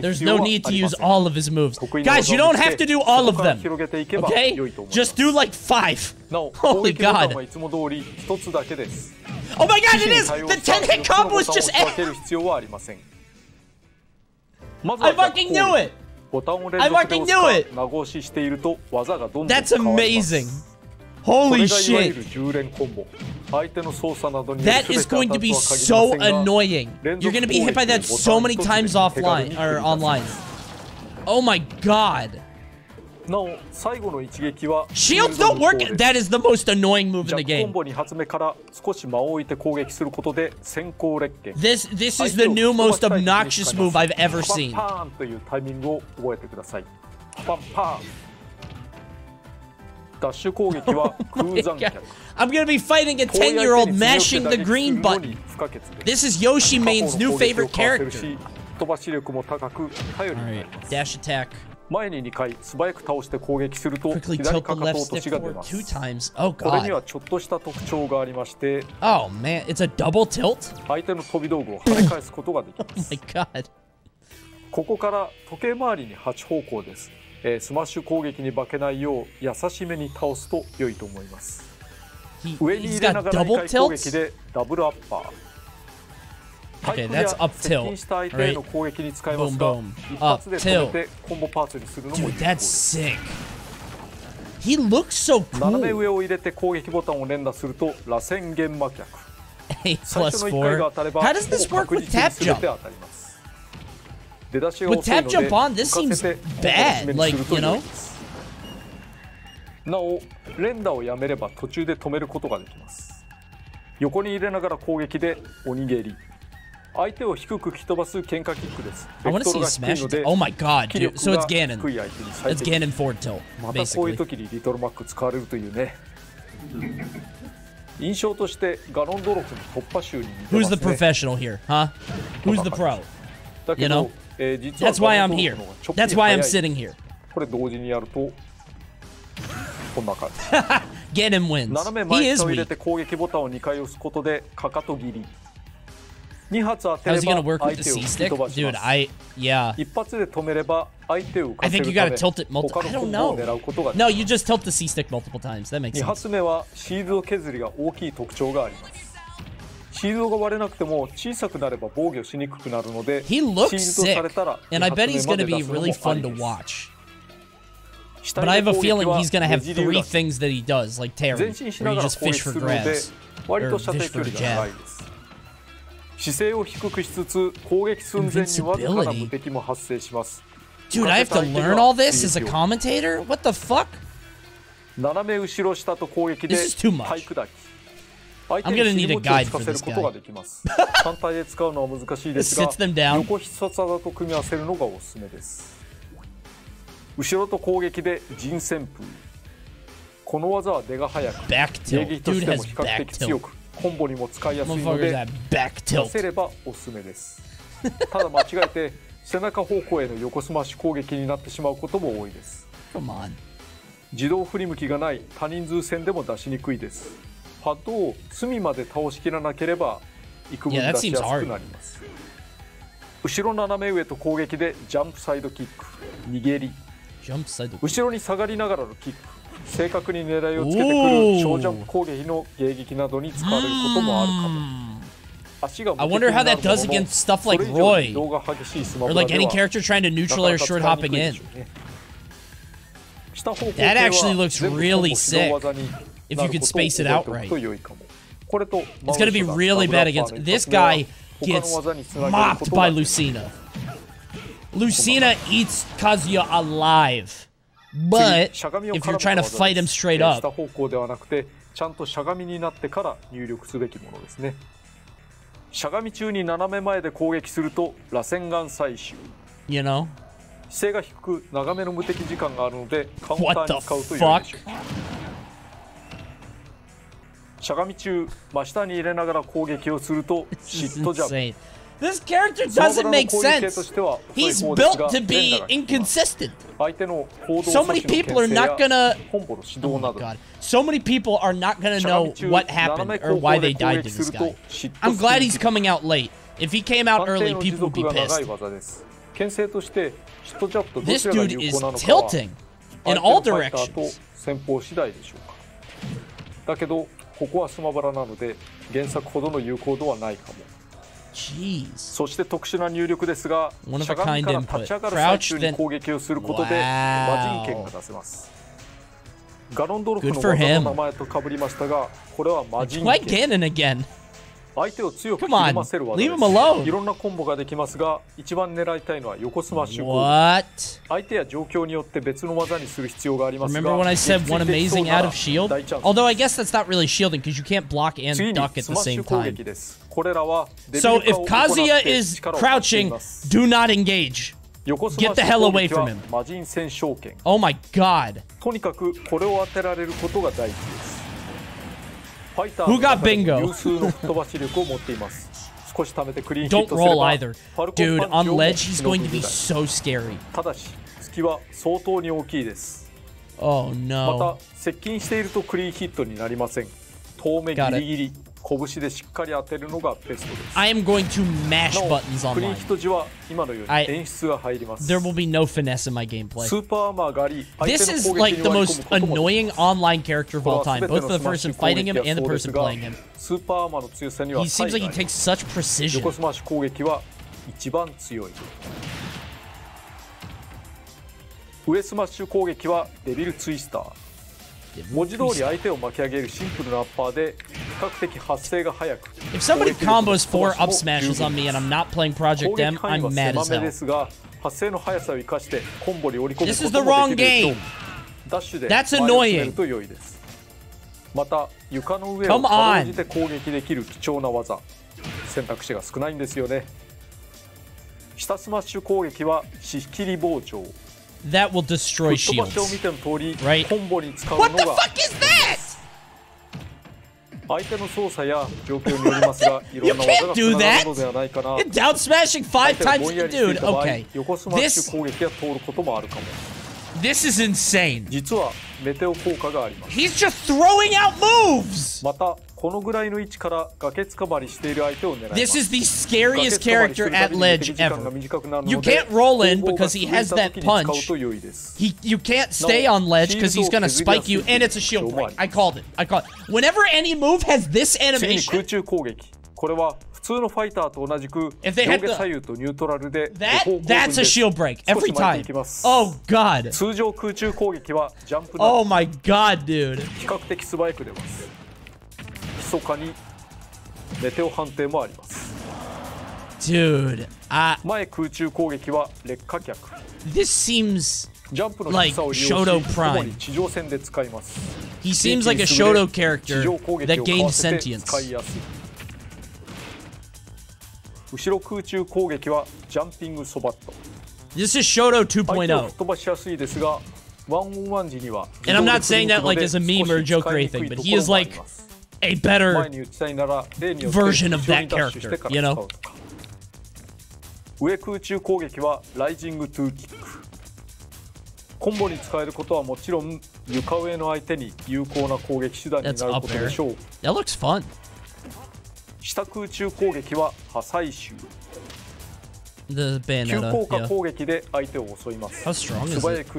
There's no need to use all of his moves. Guys, you don't have to do all of them, okay? Just do like five. Holy God. Oh my God, it is! The ten hit combo was just... I fucking knew it! I fucking knew it! That's amazing. Holy shit. That is going to be so annoying. You're going to be hit by that so many times offline or online. Oh my God. Shields don't work. That is the most annoying move in the game. This this is the new most obnoxious move I've ever seen. Oh I'm gonna be fighting a ten year old mashing the green button. This is Yoshi main's new favorite character. Alright, dash attack. Quickly tilt the left stick forward two times. Oh God. Oh man, it's a double tilt? Oh my God. He he's got double tilt. Okay, that's up tilt. Right? Boom, boom. Up tilt. Dude, that's sick. He looks so cool. eight plus four. How does this work with tap jump? With tap jump on, this seems bad, like, you know? I want to see a smash. Oh my God, dude. So it's Ganon. It's Ganon forward tilt, basically. Who's the professional here, huh? Who's the pro? You know? That's why I'm here. That's why I'm sitting here. Get him wins. He is weak. How's he gonna work with the C stick? Dude, I... Yeah. I think you gotta tilt it multiple... I don't know. No, you just tilt the C stick multiple times. That makes sense. He looks sick, and I bet he's going to be really fun to watch. But I have a feeling he's going to have three things that he does, like Terry, where you just fish for grabs, or fish for a jab. Invincibility? Dude, I have to learn all this as a commentator? What the fuck? This is too much. I'm gonna need a guide for this guy. This sits them down. Back tilt. Dude has back tilt. Motherfuckers have back tilt. Come on. Yeah, that seems hard. Jump side kick. Jump side kick. I wonder how that does against stuff like Roy. Or like any character trying to neutral air short hopping in. That actually looks really sick. If you could space it out right. It's gonna be really bad against... This guy gets mopped by Lucina. Lucina eats Kazuya alive. But, if you're trying to fight him straight up... You know? What the fuck? This is insane. This character doesn't make sense. He's built to be inconsistent. So many people are not gonna... Oh my god. So many people are not gonna know what happened or why they died to this guy. I'm glad he's coming out late. If he came out early, people would be pissed. This dude is tilting in all directions. Jeez. One of a kind input. Crouch, then... Wow. Good for him. It's like Ganon again. Come on, leave him alone. What? Remember when I said one amazing out of shield? Although I guess that's not really shielding because you can't block and duck at the same time. So if Kazuya is crouching, do not engage. Get the hell away from him. Oh my god. Who got bingo? Don't roll either. Dude, on ledge, he's going to be so scary. Oh, no. Got it. I am going to mash buttons online. I, there will be no finesse in my gameplay. This is like the most annoying online character of all time, both for the person fighting him and the person playing him. He seems like he takes such precision. If somebody combos four up smashes on me and I'm not playing Project M, I'm mad as hell. This is the wrong game. That's annoying. Come on. That will destroy shields, right? What the fuck is that? You can't do that! You're down smashing five times. Dude, okay. This... This is insane. He's just throwing out moves! This is the scariest character at ledge ever. You can't roll in because he has that punch. He, you can't stay on ledge because he's going to spike you, and it's a shield break. I called it. I called it. Whenever any move has this animation, これは普通のファイターと同じく上下左右とニュートラルで横攻撃です。少し巻いていきます。通常空中攻撃はジャンプなど比較的素早く出ます。密かにメテオ判定もあります。前空中攻撃は劣化脚。Like Shoto Prime. He seems like a Shoto character that gains sentience. This is Shoto two point oh. And I'm not saying that like as a meme or a joke or anything, but he is like a better version of that character, you know? That's up there. That looks fun. The bandana, yeah. How strong is it? What?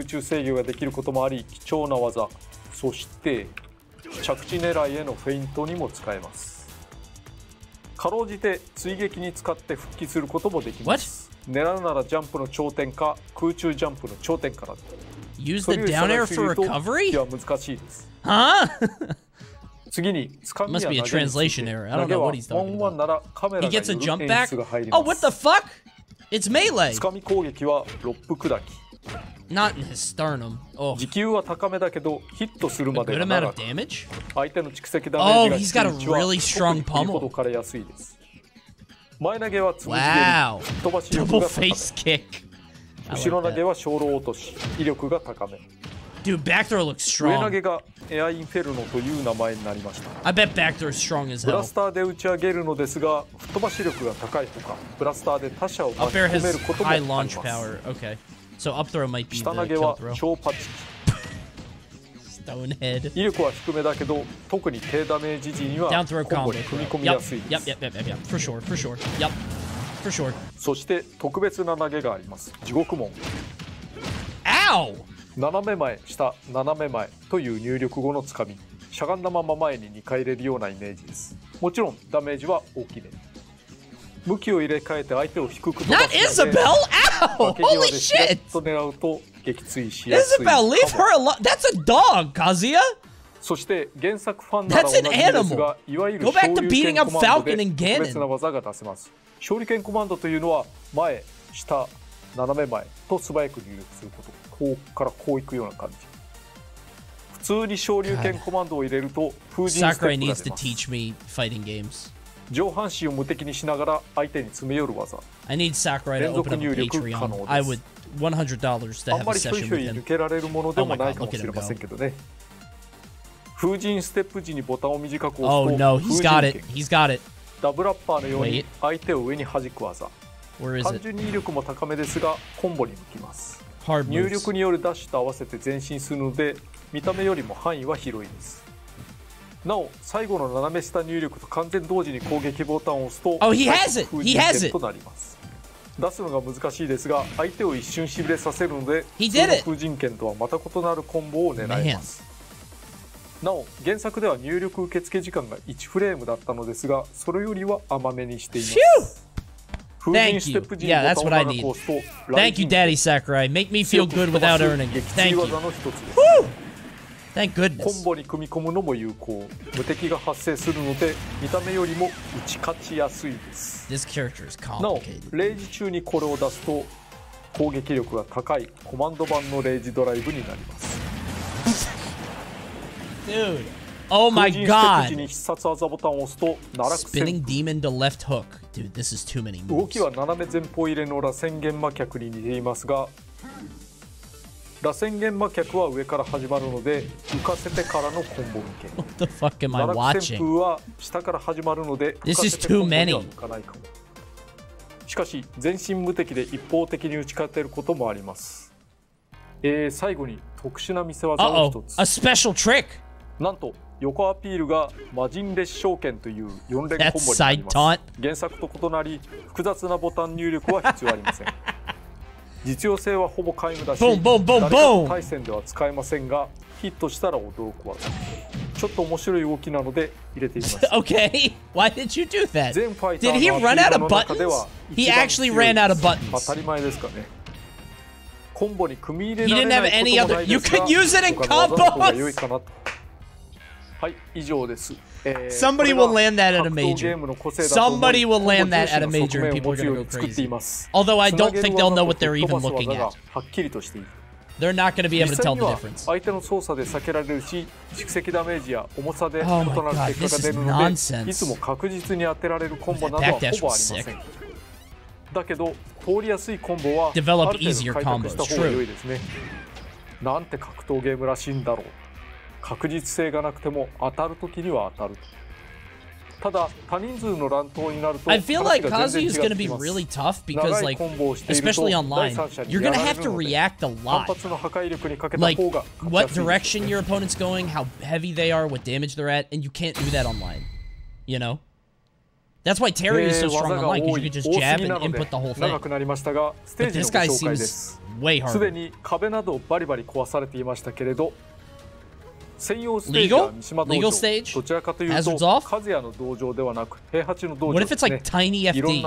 Use the down air for recovery? Huh? Must be a translation error. I don't know what he's talking about. He gets a jump back? Oh, what the fuck? It's melee! Not in his sternum. Oh. A good amount of damage? Oh, he's got a really strong pummel. Wow. Double face kick. Like Dude, back throw looks strong. I bet back throw is strong as hell. Up air has high launch power. Okay. So up throw might be the kill throw. Stone head. Down throw combo. Yep. Yep, yep, yep, yep. For sure, for sure. Yep. For sure. Ow! Not Isabelle! Ow! Holy shit! Isabelle, leave her alone! That's a dog, Kazuya! That's an animal! Go back to beating up Falcon and Ganon. 勝利剣コマンドというのは前、下、斜め前と素早く入力すること。こうからこういくような感じ。普通に昇竜拳コマンドを入れると封じステップが出ます。上半身を無敵にしながら相手に詰め寄る技。連続入力可能です。あんまりひょいひょい抜けられるものでもないかもしれませんけどね。封じステップ時にボタンを短く押すと封じ剣。ダブラッパーのように相手を上に弾く技。単純入力も高めですが、コンボに向きます。入力によるダッシュと合わせて前進するので、見た目よりも範囲は広いです。なお、最後の斜め下入力と完全同時に攻撃ボタンを押すと、封じ剣となります。出すのが難しいですが、相手を一瞬しびれさせるので、普通の封じ剣とはまた異なるコンボを狙えます。なお、原作では入力受付時間がいちフレームだったのですが、それよりは甘めにしています。Thank you. Yeah, that's what I need. Thank you, Daddy Sakurai. Make me feel good without earning it. Thank you. Woo! Thank goodness. コンボに組み込むのも有効。無敵が発生するので、見た目よりも打ち勝ちやすいです。This character is complicated. なお、レイジ中にこれを出すと、攻撃力が高いコマンド版のレイジドライブになります。Dude. Oh my god. Spinning demon to left hook. Dude, this is too many moves. What the fuck am I watching? This is too many. Uh-oh, a special trick. なんと横アピールが魔人列将剣というよん連コンボになります。原作と異なり複雑なボタン入力は必要ありません。実用性はほぼ皆無だし、誰かの対戦では使えませんが、ヒットしたら驚く技。ちょっと面白い動きなので入れています。Okay, why did you do that? Did he run out of buttons? He actually ran out of buttons. 当たり前ですかね。コンボに組み入れられないこともないですが、他の技の方が良いかなと。はい、以上です。Somebody will land that at a major. Somebody will land that at a major and people are going to go crazy. Although I don't think they'll know what they're even looking at. They're not going to be able to tell the difference. Oh my god, this is nonsense. That dash was sick. Develop easier combos, true. 確実性がなくても当たるときには当たる。ただ、多人数の乱闘になると、I feel like Kazuya is going to be really tough because, like, especially online, you're going to have to react a lot. Like, what direction your opponent's going, how heavy they are, what damage they're at, and you can't do that online. You know? That's why Terry is so strong online, because you can just jab and input the whole thing. But this guy seems way harder. Legal? Legal stage? Hazards off? What if it's like Tiny F D?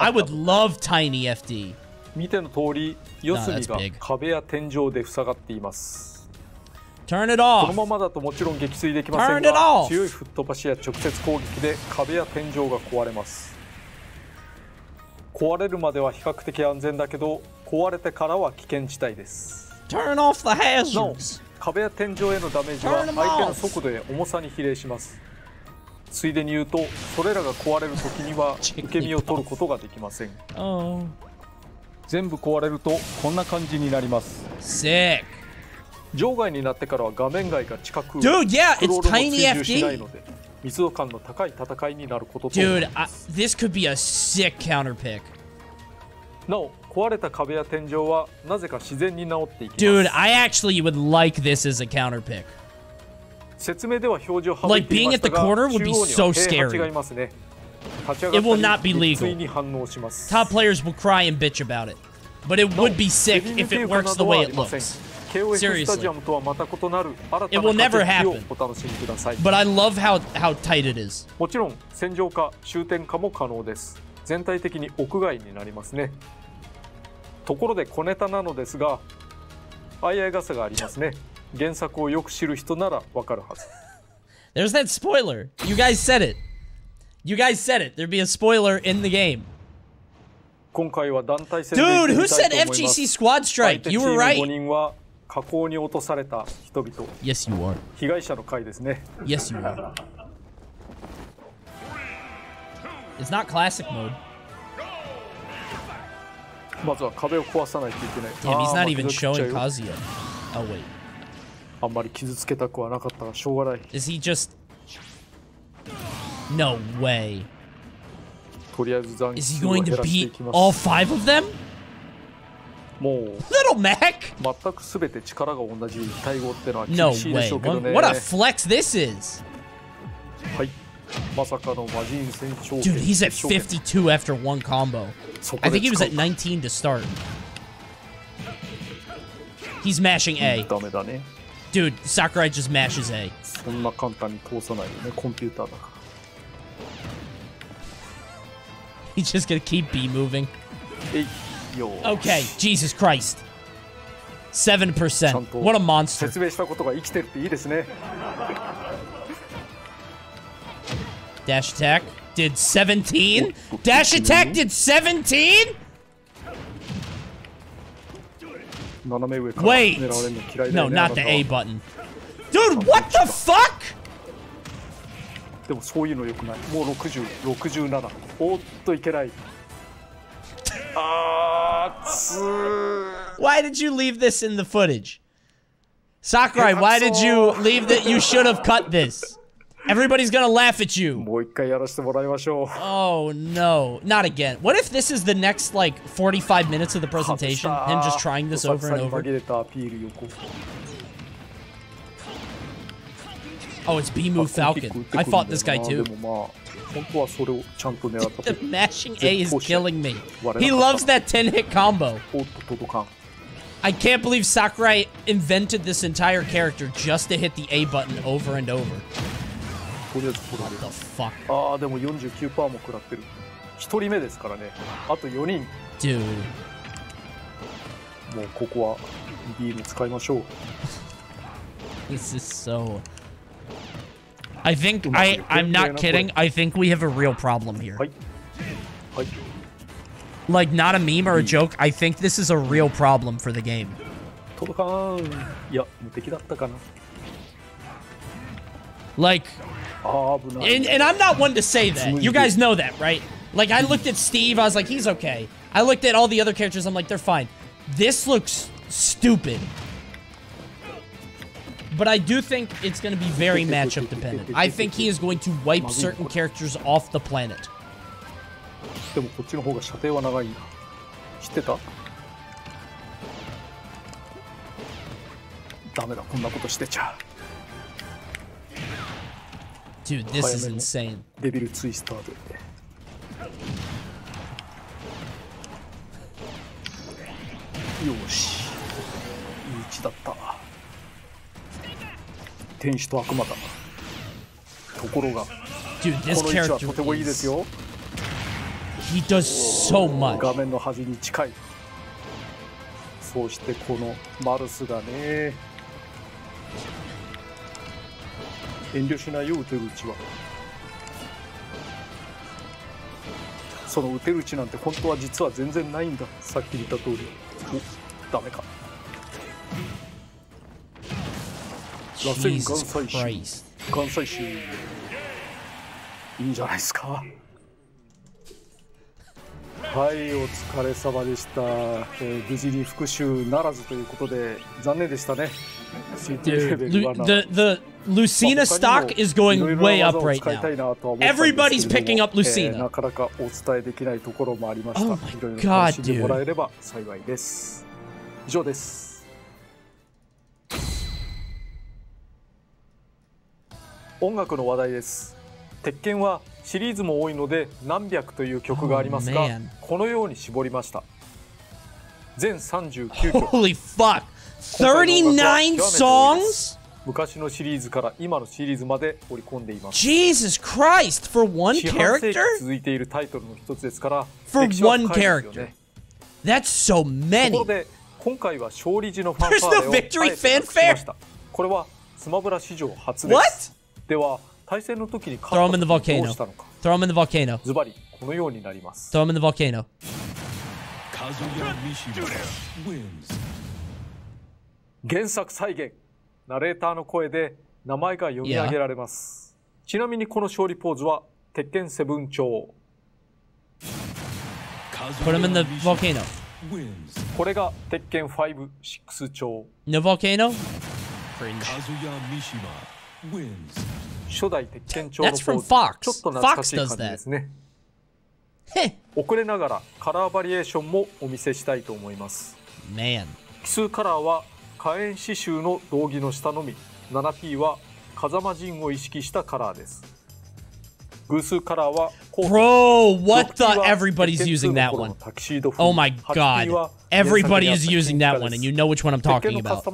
I would love Tiny F D. No, that's big. Turn it off! Turn it off! 壊れるまでは比較的安全だけど、壊れてからは危険地帯です。 Turn off the hazards! 壁や天井へのダメージは相手の速度や重さに比例します。ついでに言うと、それらが壊れる時には受け身を取ることができません。全部壊れるとこんな感じになります。Sick。場外になってからは画面外が近く、Dude, yeah, it's tiny F D. 密度感の高い戦いになることと。Dude, this could be a sick counter pick. なお。 Dude, I actually would like this as a counter pick. Like, being at the corner would be so scary. It will not be legal. Top players will cry and bitch about it. But it would be sick if it works the way it looks. Seriously. It will never happen. But I love how, how tight it is. ところで小ネタなのですが、相合い傘がありますね。原作をよく知る人ならわかるはず。There's that spoiler. You guys said it. You guys said it. There'd be a spoiler in the game. 今回は団体戦で。Dude, who said F G C squad strike? You were right. ごにんは加工に落とされた人々。Yes, you are. 被害者の会ですね。Yes, you are. It's not classic mode. Damn, he's not even showing Kazuya. Oh, wait. Is he just... No way. Is he going to beat all five of them? Little Mac? No way. What a flex this is. Dude, he's at fifty-two after one combo. I think he was at nineteen to start. He's mashing A. Dude, Sakurai just mashes A. He's just gonna keep B moving. Okay, Jesus Christ. seven percent. What a monster. Dash attack did seventeen. Dash attack did seventeen. Wait, no, not the A button. Dude, what the fuck? Why did you leave this in the footage? Sakurai, why did you leave that? You should have cut this. Everybody's gonna laugh at you. Oh no, not again. What if this is the next like forty-five minutes of the presentation? Him just trying this over and over. Oh, it's B move Falcon. I fought this guy too. The mashing A is killing me. He loves that ten hit combo. I can't believe Sakurai invented this entire character just to hit the A button over and over. What the fuck? Dude. This is so... I think, I, I'm not kidding, I think we have a real problem here. Like, not a meme or a joke, I think this is a real problem for the game. Like, and, and I'm not one to say that. You guys know that, right? Like, I looked at Steve, I was like, he's okay. I looked at all the other characters, I'm like, they're fine. This looks stupid. But I do think it's going to be very matchup dependent. I think he is going to wipe certain characters off the planet. Dude, this is insane. Dude, this character is... He does so much. Jesus Christ. Dude, the, the Lucina stock is going way up right now. Everybody's picking up Lucina. Oh my god, dude. Tekken wa series mo oi node nanbyaku toiu kyoku ga arimasu ga, kono you ni shiborimashita. Zen thirty-nine曲. Holy fuck. thirty-nine songs? Mukashi no series kara ima no series made orikonde imasu. Jesus Christ, for one character? For one character. That's so many. There's no victory fanfare? What? Throw him in the volcano. Throw him in the volcano. Throw him in the volcano. Put him in the volcano. No volcano? Cringe. That's from Fox. Fox does that. Man. Bro, what the? Everybody's using that one. Oh my god. Everybody is using that one, and you know which one I'm talking about.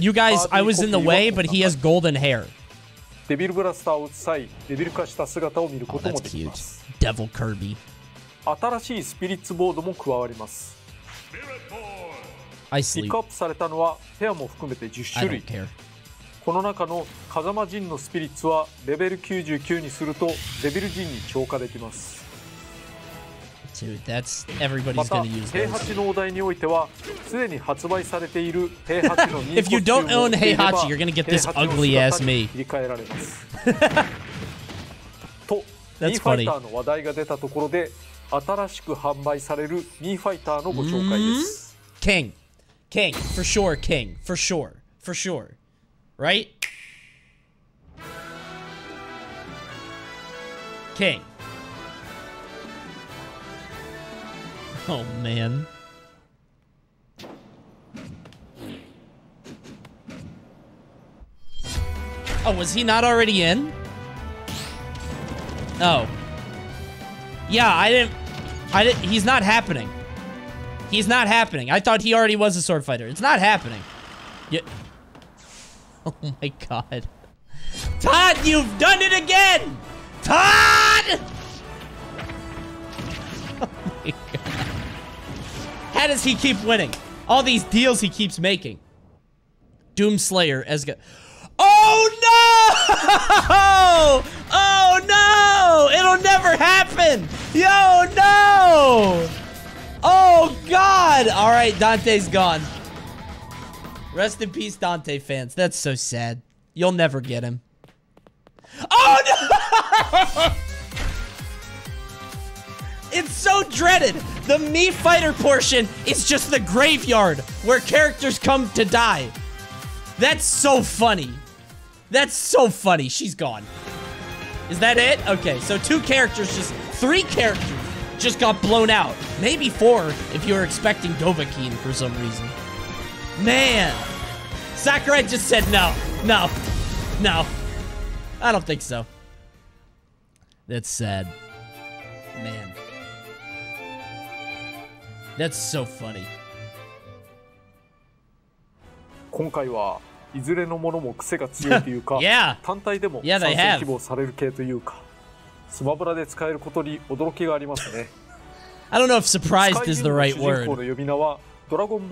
You guys, I was in the way, but he has golden hair. Oh, that's cute. Devil Kirby. I sleep. I don't care. Dude, that's everybody's gonna use those. If you don't own Heihachi, you're gonna get this ugly ass Mii. That's funny. Mm-hmm. King. King. For sure, King. For sure. For sure. Right? King. Oh, man. Oh, was he not already in? Oh. Yeah, I didn't... I didn't... He's not happening. He's not happening. I thought he already was a sword fighter. It's not happening. You... Oh my god. Todd, you've done it again! Todd! Oh my god. How does he keep winning? All these deals he keeps making. Doomslayer as go. Oh no! Oh no! It'll never happen! Yo, no! Oh god! Alright, Dante's gone. Rest in peace, Dante fans. That's so sad. You'll never get him. Oh no! It's so dreaded. The Mii Fighter portion is just the graveyard where characters come to die. That's so funny. That's so funny. She's gone. Is that it? Okay, so two characters, just three characters just got blown out. Maybe four if you were expecting Dovahkiin for some reason. Man. Sakurai just said no. No. No. I don't think so. That's sad. Man. That's so funny. 今回は いずれのものも癖が強いというか、単体でも参戦希望される系というか、スマブラで使えることに驚きがありますね。I don't know if surprised is the right word. I don't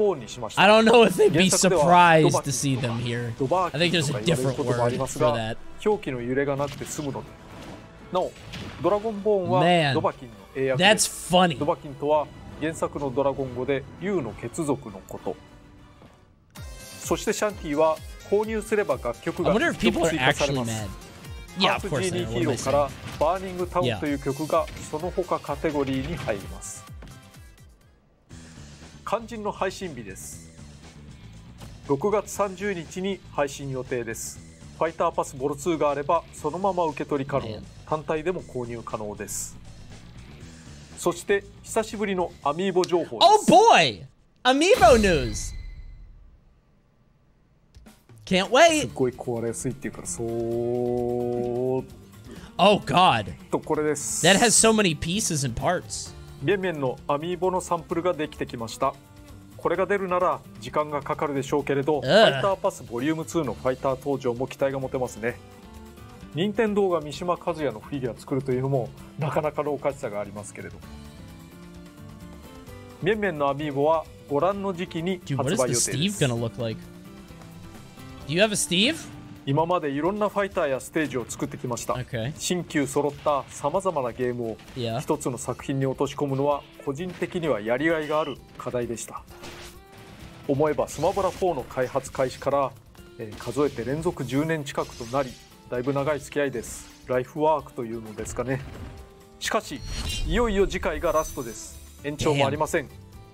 know if they'd be surprised to see them here. I think there's a different word for that. 表記の揺れがなくて済むので。なお、ドラゴンボーンはドバキンの英訳です。That's funny. ドバキンとは原作のドラゴン語で竜の血族のこと。 そしてシャンティは購入すれば楽曲が追加されます。アースジーディーヒーローからバーニングタウンという曲がその他カテゴリーに入ります。肝心の配信日です。ろくがつさんじゅうにちに配信予定です。ファイターパスボルツーがあればそのまま受け取り可能、単体でも購入可能です。そして久しぶりのアミーボ情報です。 Oh boy! Amiibo news! Can't wait. Oh god. That has so many pieces and parts. Dude, what is the Steve gonna look like? Do you have a Steve? 今までいろんなファイターやステージを作ってきました。新旧揃ったさまざまなゲームを一つの作品に落とし込むのは個人的にはやりがいがある課題でした。思えばスマブラフォーの開発開始から、えー、数えて連続じゅうねん近くとなり、だいぶ長い付き合いです。ライフワークというのですかね。しかし、いよいよ次回がラストです。延長もありません。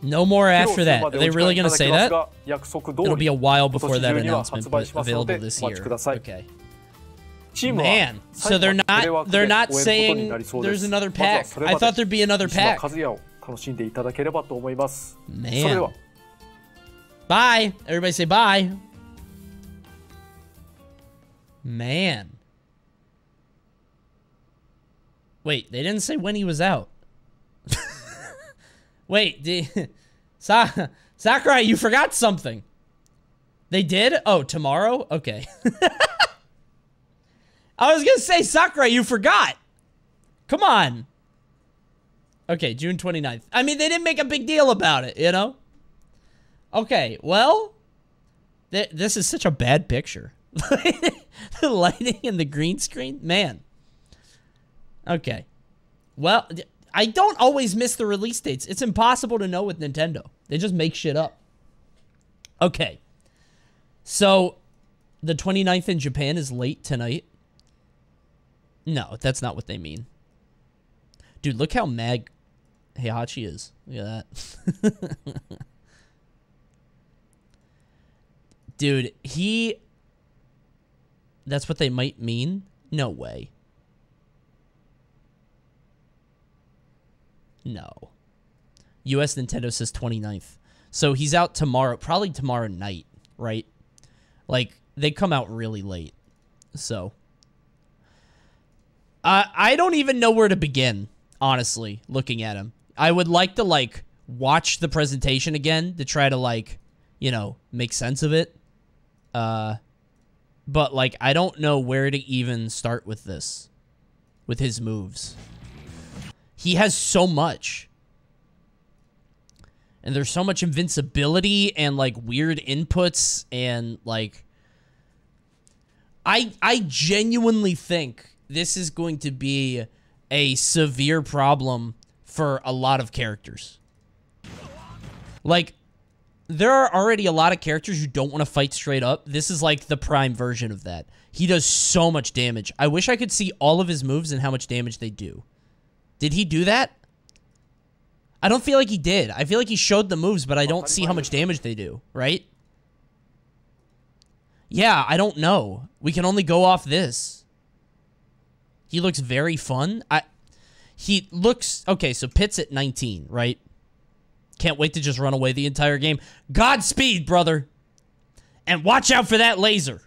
No more after that. Are they really going to say that? It'll be a while before that announcement, but available this year. Okay. Man, so they're not they're not saying there's another pack. I thought there'd be another pack. Man. Bye. Everybody say bye. Man. Wait, they didn't say when he was out. Wait, did, Sa Sakurai, you forgot something. They did? Oh, tomorrow? Okay. I was going to say, Sakurai, you forgot. Come on. Okay, June twenty-ninth. I mean, they didn't make a big deal about it, you know? Okay, well, th this is such a bad picture. The lighting and the green screen? Man. Okay. Well... I don't always miss the release dates. It's impossible to know with Nintendo. They just make shit up. Okay. So, the twenty-ninth in Japan is late tonight. No, that's not what they mean. Dude, look how mad Heihachi is. Look at that. Dude, he... That's what they might mean? No way. No. U S Nintendo says twenty-ninth. So he's out tomorrow, probably tomorrow night, right? Like, they come out really late. So. Uh, I don't even know where to begin, honestly, looking at him. I would like to, like, watch the presentation again to try to, like, you know, make sense of it. Uh, but, like, I don't know where to even start with this, with his moves. He has so much. And there's so much invincibility and, like, weird inputs and, like... I, I genuinely think this is going to be a severe problem for a lot of characters. Like, there are already a lot of characters you don't want to fight straight up. This is, like, the prime version of that. He does so much damage. I wish I could see all of his moves and how much damage they do. Did he do that? I don't feel like he did. I feel like he showed the moves, but I don't see how much damage they do, right? Yeah, I don't know. We can only go off this. He looks very fun. I, he looks... Okay, so Pitt's at nineteen, right? Can't wait to just run away the entire game. Godspeed, brother! And watch out for that laser!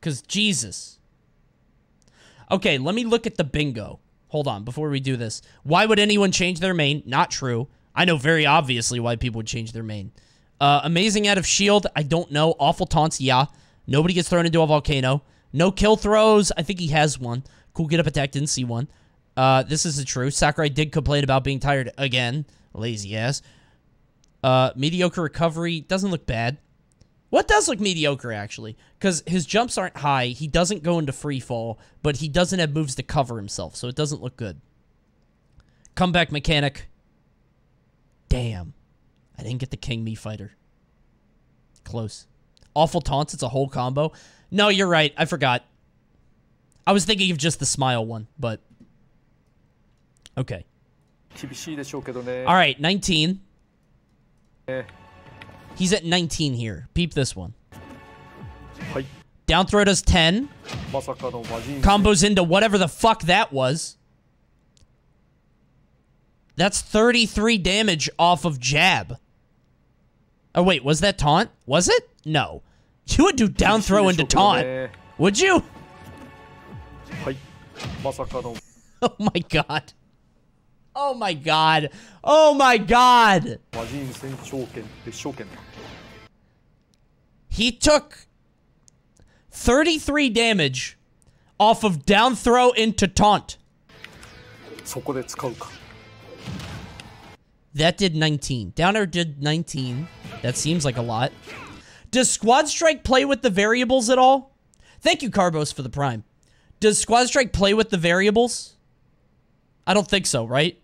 Because, Jesus. Okay, let me look at the bingo. Hold on, before we do this. Why would anyone change their main? Not true. I know very obviously why people would change their main. Uh, amazing out of shield. I don't know. Awful taunts. Yeah. Nobody gets thrown into a volcano. No kill throws. I think he has one. Cool get up attack. Didn't see one. Uh, this is the truth. Sakurai did complain about being tired again. Lazy ass. Uh, mediocre recovery. Doesn't look bad. What does look mediocre, actually? Because his jumps aren't high, he doesn't go into free fall, but he doesn't have moves to cover himself, so it doesn't look good. Comeback mechanic. Damn. I didn't get the King Mii fighter. Close. Awful taunts, it's a whole combo. No, you're right, I forgot. I was thinking of just the smile one, but... Okay. Alright, nineteen. Eh. He's at nineteen here. Peep this one. Down throw does ten. Combos into whatever the fuck that was. That's thirty-three damage off of jab. Oh, wait. Was that taunt? Was it? No. You would do down throw into taunt. Would you? Oh, my God. Oh my God. Oh my God. He took thirty-three damage off of down throw into taunt. That did nineteen. Down air did nineteen. That seems like a lot. Does Squad Strike play with the variables at all? Thank you, Carbos, for the prime. Does Squad Strike play with the variables? I don't think so, right?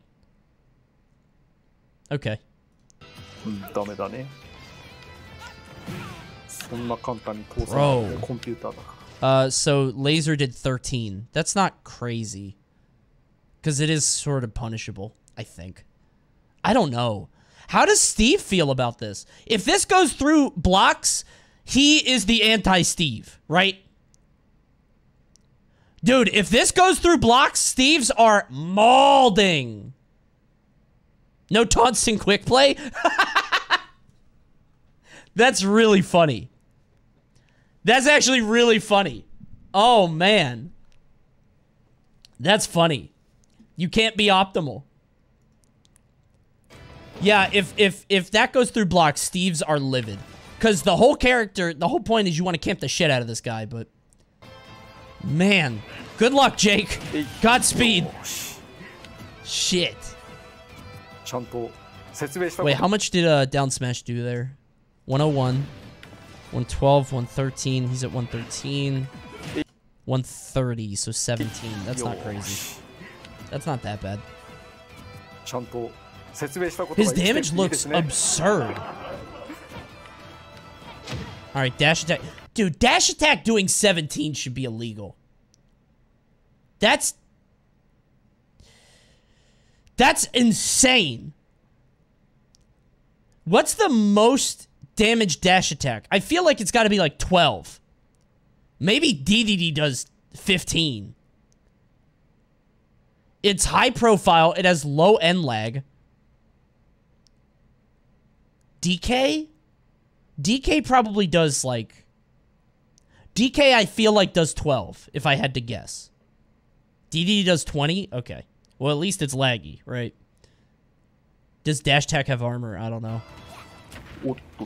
Okay. Bro. Uh, so laser did thirteen. That's not crazy. Because it is sort of punishable, I think. I don't know. How does Steve feel about this? If this goes through blocks, he is the anti-Steve, right? Dude, if this goes through blocks, Steve's are mauling. No taunts in quick play? That's really funny. That's actually really funny. Oh, man. That's funny. You can't be optimal. Yeah, if if if that goes through blocks, Steve's are livid. Because the whole character, the whole point is you want to camp the shit out of this guy, but... Man. Good luck, Jake. Godspeed. Shit. Wait, how much did uh, down smash do there? one oh one, one twelve, one thirteen. He's at one thirteen, one thirty, so seventeen. That's not crazy. That's not that bad. His damage looks absurd. Alright, dash attack. Dude, dash attack doing seventeen should be illegal. That's... That's insane. What's the most damage dash attack? I feel like it's got to be like twelve. Maybe D D D does fifteen. It's high profile. It has low end lag. D K? D K probably does like... D K I feel like does twelve, if I had to guess. D D D does twenty? Okay. Well, at least it's laggy, right? Does dash attack have armor? I don't know.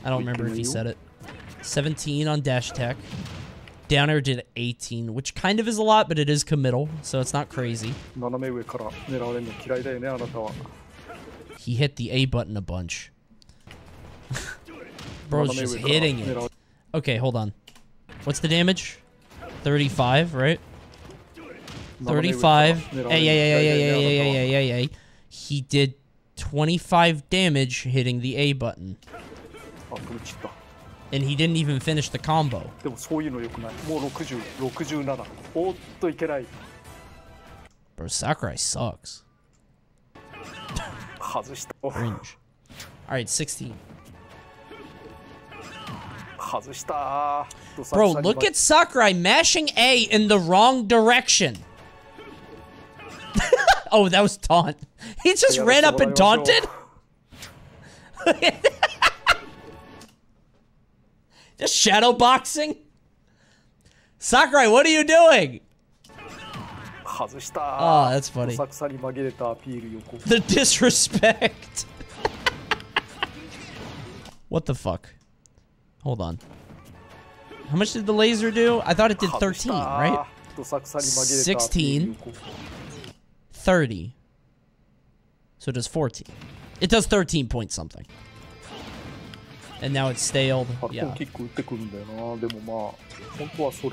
I don't remember if he said it. seventeen on dash attack. Down air did eighteen, which kind of is a lot, but it is committal, so it's not crazy. He hit the A button a bunch. Bro's just hitting it. Okay, hold on. What's the damage? thirty-five, right? thirty-five. Hey, yeah, yeah, yeah, yeah, yeah, yeah, yeah, yeah, yeah. He did twenty-five damage hitting the A button. And he didn't even finish the combo. Bro, Sakurai sucks. Cringe. Alright, sixteen. Bro, look at Sakurai mashing A in the wrong direction. Oh, that was taunt. He just ran up and taunted? Just shadow boxing? Sakurai, what are you doing? Oh, that's funny. The disrespect. What the fuck? Hold on. How much did the laser do? I thought it did thirteen, right? sixteen. thirty. So it does fourteen. It does thirteen point something. And now it's staled. Yeah.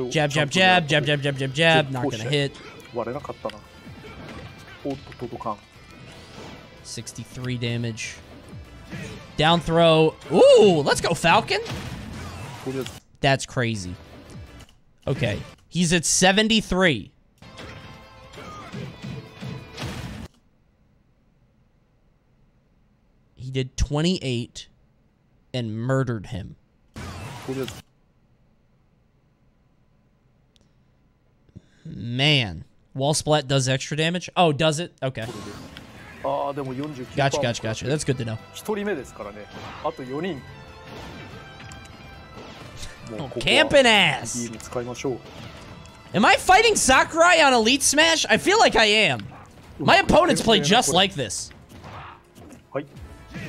Jab, jab, jab, jab, jab, jab, jab, jab. Not gonna hit. sixty-three damage. Down throw. Ooh, let's go, Falcon. That's crazy. Okay. He's at seventy-three. He did twenty-eight and murdered him. Man. Wall splat does extra damage? Oh, does it? Okay. Gotcha, gotcha, gotcha. That's good to know. Oh, camping ass! Am I fighting Sakurai on Elite Smash? I feel like I am. My opponents play just like this.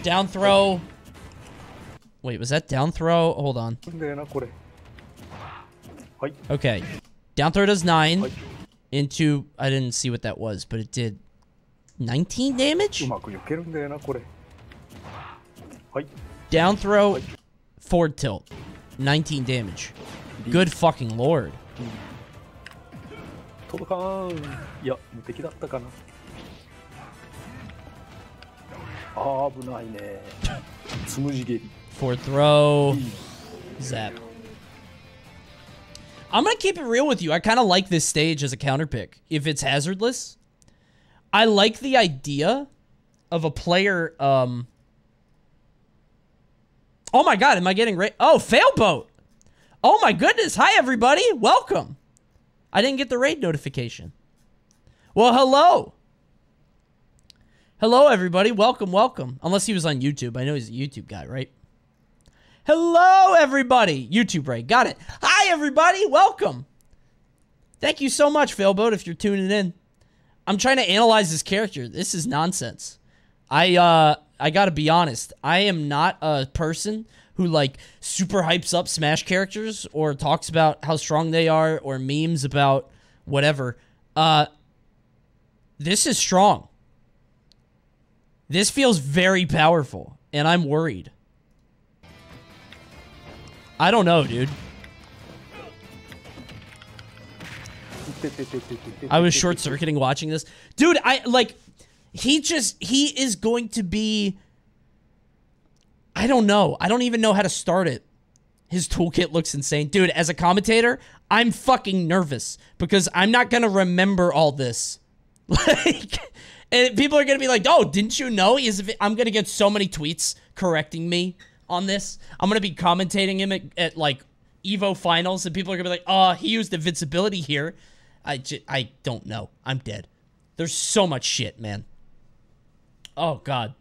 Down throw. Wait, was that down throw? Hold on. Okay. Down throw does nine. Into... I didn't see what that was, but it did... nineteen damage? Down throw, forward tilt. nineteen damage. Good fucking lord. Forward throw. Zap. I'm gonna keep it real with you. I kind of like this stage as a counter pick. If it's hazardless... I like the idea of a player, um... Oh my god, am I getting ra- Oh, Failboat! Oh my goodness, hi everybody, welcome! I didn't get the raid notification. Well, hello! Hello everybody, welcome, welcome. Unless he was on YouTube, I know he's a YouTube guy, right? Hello everybody! YouTube raid, got it. Hi everybody, welcome! Thank you so much, Failboat, if you're tuning in. I'm trying to analyze this character. This is nonsense. I, uh, I gotta be honest. I am not a person who, like, super hypes up Smash characters or talks about how strong they are or memes about whatever. Uh, this is strong. This feels very powerful, and I'm worried. I don't know, dude. I was short-circuiting watching this. Dude, I, like, he just, he is going to be, I don't know. I don't even know how to start it. His toolkit looks insane. Dude, as a commentator, I'm fucking nervous because I'm not going to remember all this. Like, and people are going to be like, oh, didn't you know? I'm going to get so many tweets correcting me on this. I'm going to be commentating him at, at like, Evo Finals, and people are going to be like, oh, he used invincibility here. I, j I don't know. I'm dead. There's so much shit, man. Oh, God.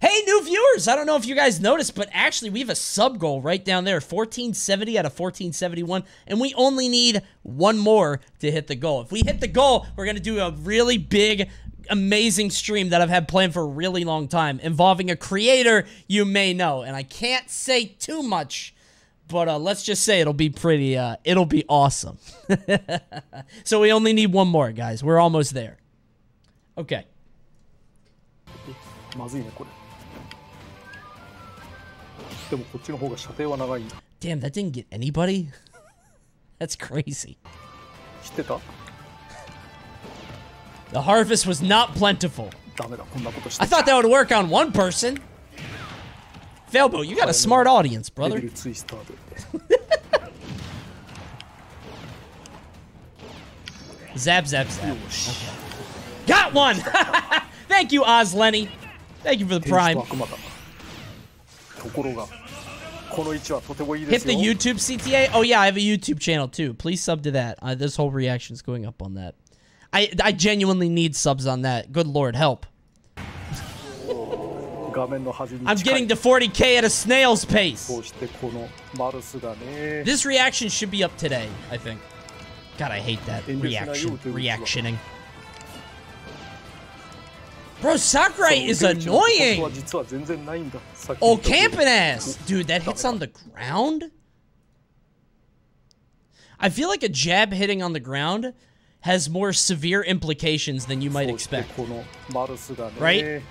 Hey, new viewers! I don't know if you guys noticed, but actually, we have a sub goal right down there. fourteen seventy out of fourteen seventy-one, and we only need one more to hit the goal. If we hit the goal, we're going to do a really big amazing stream that I've had planned for a really long time involving a creator you may know, and I can't say too much, but uh, let's just say it'll be pretty, uh, it'll be awesome. So we only need one more, guys. We're almost there. Okay. Damn, that didn't get anybody? That's crazy. The harvest was not plentiful. I thought that would work on one person. Failboat, you got a smart audience, brother. Zap, zap, zap. Okay. Got one! Thank you, Oz Lenny. Thank you for the prime. Hit the YouTube C T A? Oh yeah, I have a YouTube channel too. Please sub to that. Uh, this whole reaction's going up on that. I, I genuinely need subs on that. Good lord, help. I'm getting to forty K at a snail's pace. This reaction should be up today, I think. God, I hate that reaction. Reactioning. Bro, Sakurai is annoying! Oh, camping ass! Dude, that hits on the ground? I feel like a jab hitting on the ground has more severe implications than you might expect. Right?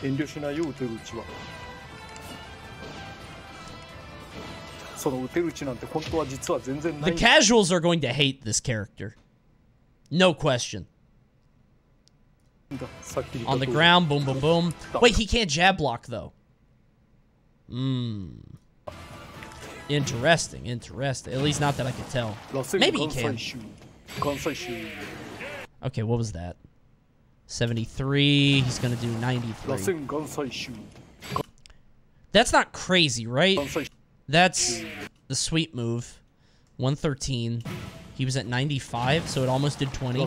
The casuals are going to hate this character. No question. On the ground, boom, boom, boom. Wait, he can't jab block, though. Hmm. Interesting, interesting. At least not that I can tell. Maybe he can. Okay, what was that? seventy-three. He's going to do ninety-three. That's not crazy, right? That's the sweep move. one thirteen. He was at ninety-five, so it almost did twenty.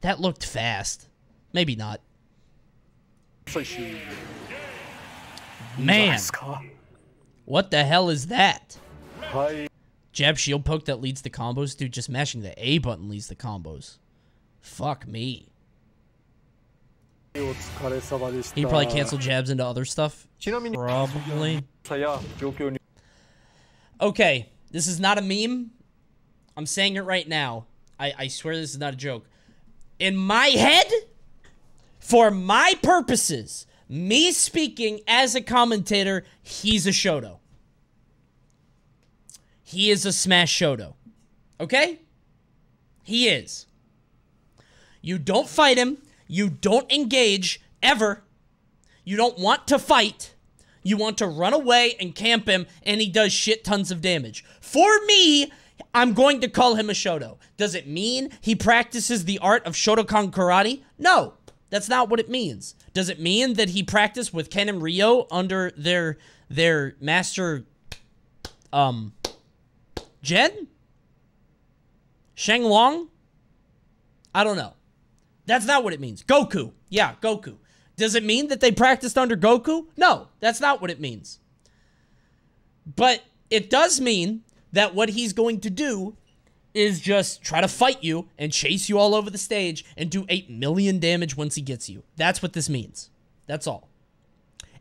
That looked fast. Maybe not. Man. What the hell is that? Jab shield poke that leads to combos? Dude, just mashing the A button leads to combos. Fuck me. He probably canceled jabs into other stuff. Probably. Okay. This is not a meme. I'm saying it right now. I, I swear this is not a joke. In my head, for my purposes, me speaking as a commentator, he's a Shoto. He is a Smash Shoto. Okay? He is. You don't fight him. You don't engage, ever. You don't want to fight. You want to run away and camp him, and he does shit tons of damage. For me, I'm going to call him a Shoto. Does it mean he practices the art of Shotokan karate? No, that's not what it means. Does it mean that he practiced with Ken and Ryo under their their master, um, Jen? Shenlong? I don't know. That's not what it means. Goku. Yeah, Goku. Does it mean that they practiced under Goku? No, that's not what it means. But it does mean that what he's going to do is just try to fight you and chase you all over the stage and do eight million damage once he gets you. That's what this means. That's all.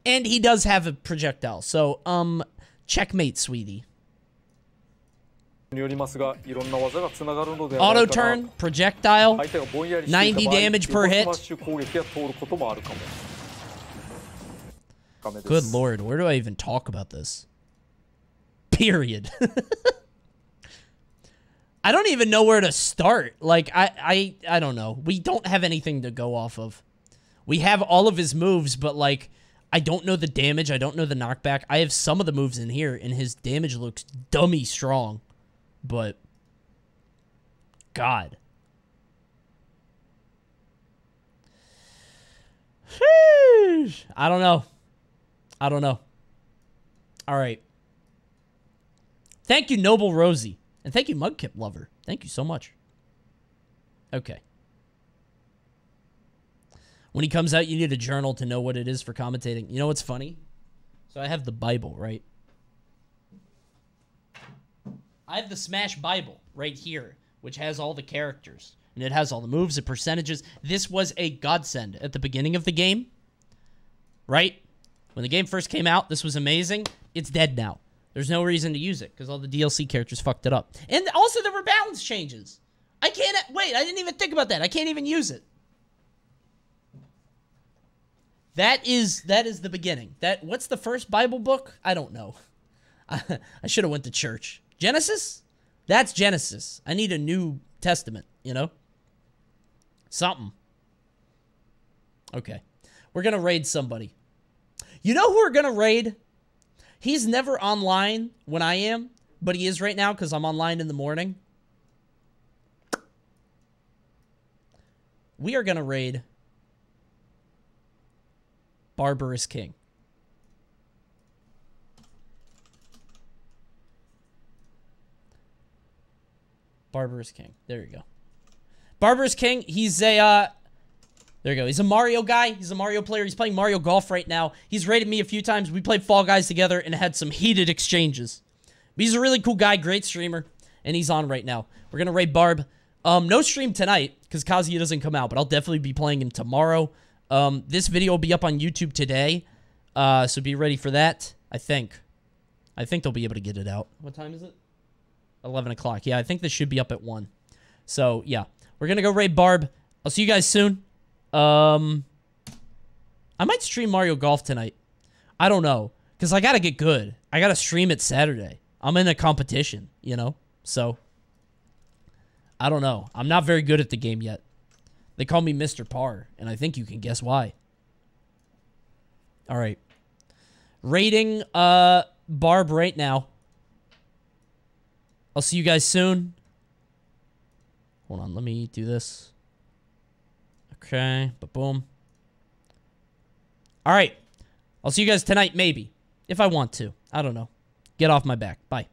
And he does have a projectile, so, um, checkmate, sweetie. Auto turn, projectile, ninety damage per hit. Good lord, where do I even talk about this? Period. I don't even know where to start. Like, I, I, I don't know. We don't have anything to go off of. We have all of his moves, but like, I don't know the damage. I don't know the knockback. I have some of the moves in here, and his damage looks dummy strong. But, God. Sheesh. I don't know. I don't know. All right. Thank you, Noble Rosie. And thank you, Mudkip Lover. Thank you so much. Okay. When he comes out, you need a journal to know what it is for commentating. You know what's funny? So I have the Bible, right? I have the Smash Bible right here, which has all the characters, and it has all the moves and percentages. This was a godsend at the beginning of the game, right? When the game first came out, this was amazing. It's dead now. There's no reason to use it, because all the D L C characters fucked it up. And also, there were balance changes. I can't... Wait, I didn't even think about that. I can't even use it. That is that is the beginning. That what's the first Bible book? I don't know. I, I should have went to church. Genesis? That's Genesis. I need a New Testament, you know? Something. Okay. We're going to raid somebody. You know who we're going to raid? He's never online when I am, but he is right now because I'm online in the morning. We are going to raid Barbarous King. Barbarous King. There you go. Barbarous King, he's a, uh, there you go. He's a Mario guy. He's a Mario player. He's playing Mario Golf right now. He's raided me a few times. We played Fall Guys together and had some heated exchanges. But he's a really cool guy, great streamer, and he's on right now. We're going to raid Barb. Um, no stream tonight, because Kazuya doesn't come out, but I'll definitely be playing him tomorrow. Um, this video will be up on YouTube today, uh, so be ready for that, I think. I think they'll be able to get it out. What time is it? eleven o'clock. Yeah, I think this should be up at one. So, yeah. We're going to go raid Barb. I'll see you guys soon. Um, I might stream Mario Golf tonight. I don't know, because I got to get good. I got to stream it Saturday. I'm in a competition, you know? So, I don't know. I'm not very good at the game yet. They call me Mister Parr, and I think you can guess why. All right. Raiding uh, Barb right now. I'll see you guys soon. Hold on, let me do this. Okay, but boom. All right. I'll see you guys tonight, maybe. If I want to. I don't know. Get off my back. Bye.